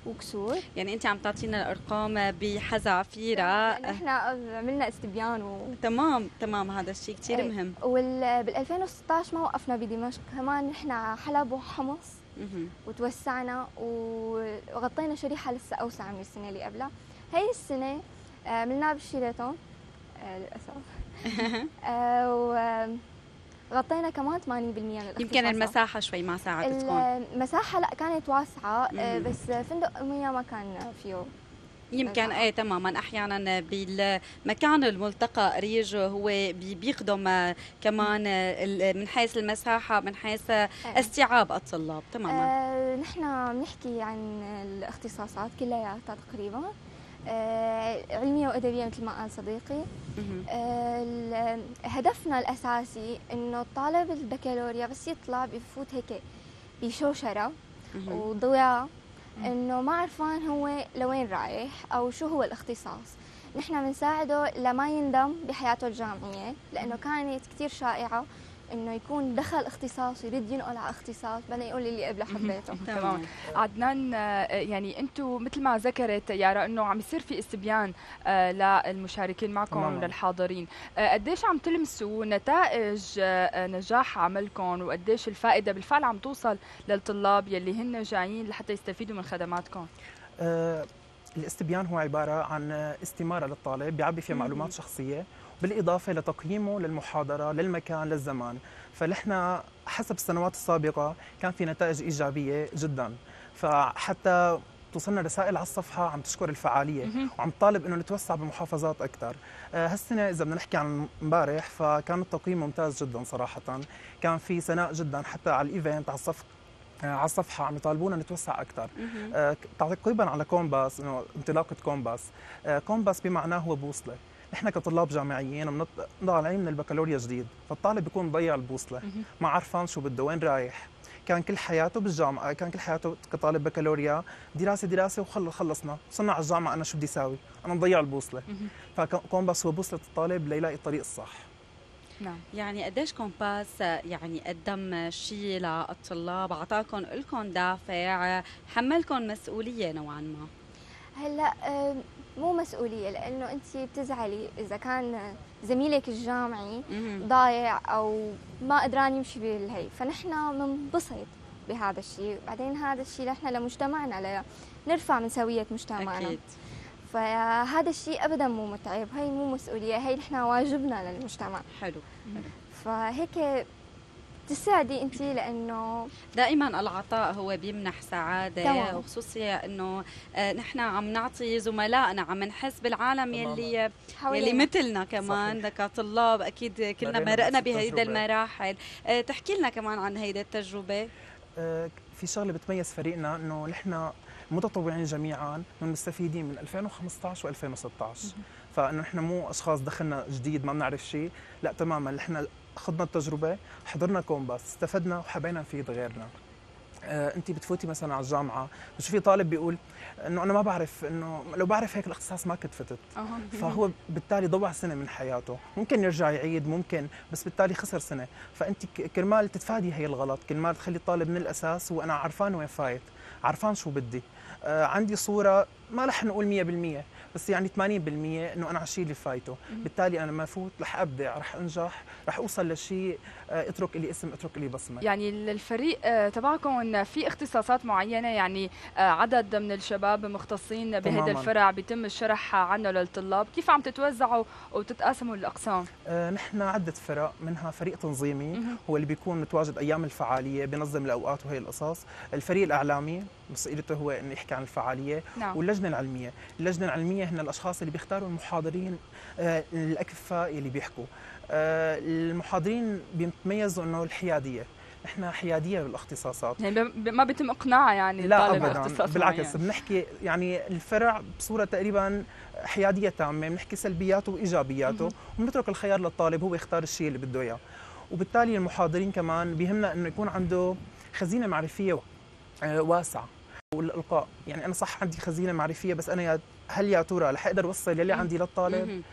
وكسور. يعني أنت عم تعطينا الأرقام بحذافيرها. نحن عملنا استبيان تمام تمام، هذا الشيء كثير مهم. وبال 2016 ما وقفنا بدمشق، كمان نحن حلب وحمص وتوسعنا وغطينا شريحة لسه أوسع من السنة اللي قبلها. هي السنة عملناها بالشيراتون للأسف، وغطينا كمان 80% من الاختصاصات. يمكن المساحة شوي ما ساعدتكم. المساحة لا كانت واسعة، بس فندق أمية ما كان فيه يمكن تماما. احيانا بالمكان الملتقى أريج هو بيخدم كمان من حيث المساحه، من حيث استيعاب الطلاب تماما. نحن بنحكي عن الاختصاصات كلياتها تقريبا، علمية وأدبية مثل ما قال صديقي. هدفنا الأساسي إنه الطالب البكالوريا بس يطلع بفوت هيك بشوشرة وضياع، إنه ما عرفان هو لوين رايح أو شو هو الاختصاص. نحن بنساعده لما يندم بحياته الجامعية، لأنه كانت كثير شائعة إنه يكون دخل اختصاص ويريد ينقل على اختصاص، بدنا يقول لي اللي قبله حبيته. تمام. عدنان، يعني أنتم مثل ما ذكرت يارا إنه عم يصير في استبيان للمشاركين معكم للحاضرين، قديش عم تلمسوا نتائج نجاح عملكم وقديش الفائدة بالفعل عم توصل للطلاب يلي هن جايين لحتى يستفيدوا من خدماتكم؟ الاستبيان هو عبارة عن استمارة للطالب بيعبي فيها معلومات شخصية، بالإضافة لتقييمه للمحاضرة للمكان للزمان. فنحن حسب السنوات السابقة كان في نتائج إيجابية جدا، فحتى توصلنا رسائل على الصفحة عم تشكر الفعالية وعم تطالب إنه نتوسع بمحافظات أكثر. هالسنة إذا بدنا نحكي عن امبارح فكان التقييم ممتاز جدا صراحة، كان في ثناء جدا حتى على الإيفنت على الصفحة عم يطالبونا نتوسع أكثر. تعقيبا على كومباس، إنه انطلاقة كومباس، كومباس بمعناه هو بوصلة. نحن كطلاب جامعيين طالعين من البكالوريا جديد، فالطالب بيكون مضيع البوصله، ما عرفان شو بده وين رايح، كان كل حياته بالجامعه، كان كل حياته كطالب بكالوريا دراسه وخلصنا، وصلنا على الجامعه انا شو بدي اساوي؟ انا مضيع البوصله. فكومباس هو بوصله الطالب ليلاقي الطريق الصح. نعم. يعني قديش كومباس يعني قدم شيء للطلاب، اعطاكم لكم دافع، حملكم مسؤوليه نوعا ما؟ هلا مو مسؤولية، لأنه أنت بتزعلي إذا كان زميلك الجامعي ضايع أو ما قدران يمشي بالهي، فنحن بننبسط بهذا الشيء، بعدين هذا الشيء نحن لمجتمعنا نرفع من سوية مجتمعنا. أكيد. فهذا الشيء أبدا مو متعب، هي مو مسؤولية، هي نحن واجبنا للمجتمع. حلو. فهيك تساعدي انت، لانه دائما العطاء هو بيمنح سعاده. طبعا. وخصوصية انه نحن عم نعطي زملائنا، عم نحس بالعالم يلي مثلنا كمان كطلاب. اكيد كلنا مرقنا بهيدا المراحل. تحكي لنا كمان عن هيدا التجربه. في شغله بتميز فريقنا انه نحن متطوعين جميعا من مستفيدين من 2015 و2016 فانه نحن مو اشخاص دخلنا جديد ما بنعرف شيء، لا تماما نحن خضنا التجربه، حضرنا كومباس، استفدنا وحبينا نفيد غيرنا. انت بتفوتي مثلا على الجامعه بتشوفي طالب بيقول انه انا ما بعرف، انه لو بعرف هيك الاختصاص ما كنت فتت، فهو بالتالي ضوع سنه من حياته، ممكن يرجع يعيد ممكن، بس بالتالي خسر سنه. فانت كرمال تتفادي هي الغلط، كرمال تخلي الطالب من الاساس وانا عرفان وين فايت، عرفان شو بدي، عندي صوره ما رح نقول 100% بس يعني 80% انه انا على الشيء اللي فايته، بالتالي انا ما فوت رح ابدع، رح انجح، رح اوصل لشيء اترك لي اسم، اترك لي بصمه. يعني الفريق تبعكم في اختصاصات معينه، يعني عدد من الشباب مختصين بهذا الفرع بيتم الشرح عنه للطلاب، كيف عم تتوزعوا وتتقاسموا الاقسام؟ نحن عده فرق، منها فريق تنظيمي هو اللي بيكون متواجد ايام الفعاليه، بنظم الاوقات وهي القصص، الفريق الاعلامي مسؤوليته هو انه يحكي عن الفعاليه، واللجنه العلميه، اللجنه العلميه هن الاشخاص اللي بيختاروا المحاضرين الاكفاء اللي بيحكوا. المحاضرين بيتميزوا انه الحياديه، احنا حياديه بالاختصاصات، يعني ما بيتم اقناعها، يعني لا ابدا بالعكس، يعني بنحكي يعني الفرع بصوره تقريبا حياديه تامه، بنحكي سلبياته وايجابياته وبنترك الخيار للطالب هو يختار الشيء اللي بده اياه. وبالتالي المحاضرين كمان بيهمنا انه يكون عنده خزينه معرفيه واسعه والالقاء، يعني انا صح عندي خزينه معرفيه بس انا هل يا ترى رح اقدر اوصل يلي عندي للطالب؟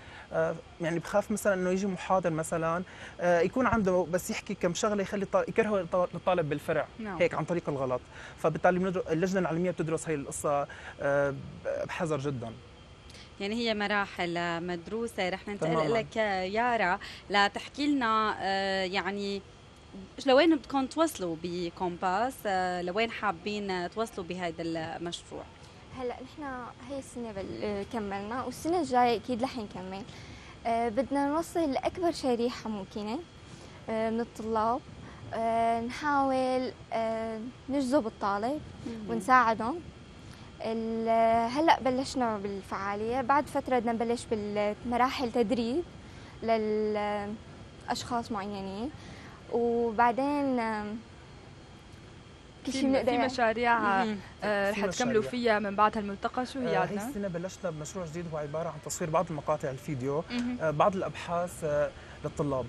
يعني بخاف مثلا انه يجي محاضر مثلا يكون عنده بس يحكي كم شغله يخلي يكرهه الطالب بالفرع هيك عن طريق الغلط، فبالتالي اللجنه العلميه بتدرس هي القصه بحذر جدا. يعني هي مراحل مدروسه. رح ننتقل لك يارا لتحكي لنا يعني لوين بدكم توصلوا بكومباس، لوين حابين توصلوا بهذا المشروع؟ هلا نحن هي السنه كملنا والسنه الجايه اكيد رح نكمل، بدنا نوصل لاكبر شريحه ممكنه من الطلاب، نحاول نجذب الطالب ونساعدهم. هلا بلشنا بالفعاليه، بعد فتره بدنا نبلش بالمراحل تدريب للاشخاص معينين، وبعدين كل شيء بنقدر. في مشاريع رح تكملوا فيها من بعد هالملتقى، شو هي عدنا؟ هي السنه بلشنا بمشروع جديد هو عباره عن تصوير بعض المقاطع الفيديو، بعض الابحاث للطلاب.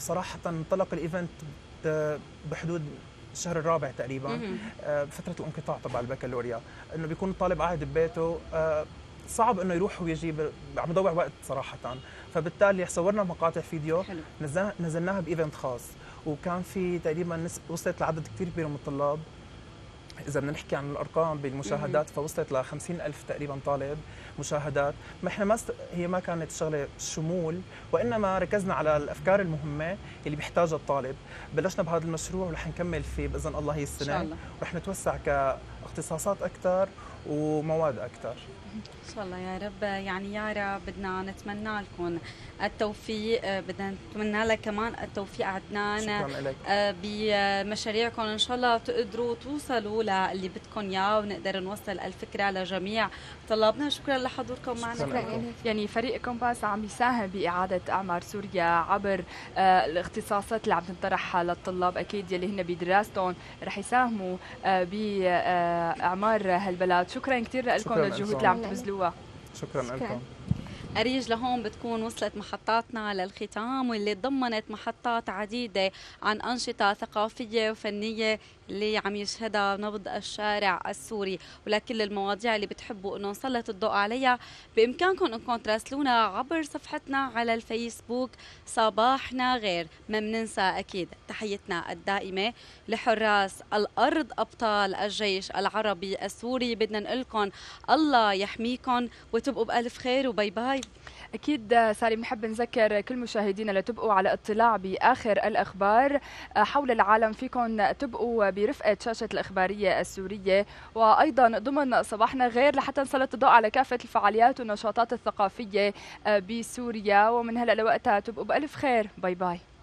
صراحه انطلق الايفنت بحدود الشهر الرابع تقريبا، بفتره الانقطاع تبع البكالوريا، انه بيكون الطالب قاعد ببيته، صعب انه يروح ويجي، عم يضوع وقت صراحه، فبالتالي صورنا مقاطع فيديو حلو. نزلناها بايفنت خاص، وكان في تقريبا وصلت لعدد كثير كبير من الطلاب، اذا بدنا نحكي عن الارقام بالمشاهدات فوصلت ل 50,000 تقريبا طالب مشاهدات. ما احنا هي ما كانت شغله شمول، وانما ركزنا على الافكار المهمه اللي بيحتاجها الطالب. بلشنا بهذا المشروع ورح نكمل فيه باذن الله هي السنه، إن شاء الله. ورح نتوسع كاختصاصات اكثر ومواد اكثر ان شاء الله يا رب. يعني يارا بدنا نتمنى لكم التوفيق، بدنا نتمنى لك كمان التوفيق عدنان بمشاريعكم، ان شاء الله تقدروا توصلوا للي بدكم اياه ونقدر نوصل الفكره لجميع طلابنا. شكرا لحضوركم معنا. يعني فريق كومباس عم يساهم باعاده اعمار سوريا عبر الاختصاصات اللي عم تنطرحها للطلاب، اكيد يلي هن بدراستهم رح يساهموا باعمار هالبلد. شكرا كثير لكم للجهود اللي عم تبذلوها. شكرا لكم. أريج، لهون بتكون وصلت محطاتنا للختام، واللي تضمنت محطات عديدة عن أنشطة ثقافية وفنية اللي عم يشهدها نبض الشارع السوري، ولكل المواضيع اللي بتحبوا انه نسلط الضوء عليها بامكانكم انكم تراسلونا عبر صفحتنا على الفيسبوك صباحنا غير. ما بننسى اكيد تحيتنا الدائمه لحراس الارض ابطال الجيش العربي السوري، بدنا نقول لكم الله يحميكم وتبقوا بالف خير وباي باي. أكيد سالي، بنحب نذكر كل مشاهدينا لتبقوا على اطلاع بآخر الأخبار حول العالم، فيكم تبقوا برفقة شاشة الإخبارية السورية، وأيضا ضمن صباحنا غير لحتى نسلط الضوء على كافة الفعاليات والنشاطات الثقافية بسوريا. ومن هلأ لوقتها تبقوا بألف خير، باي باي.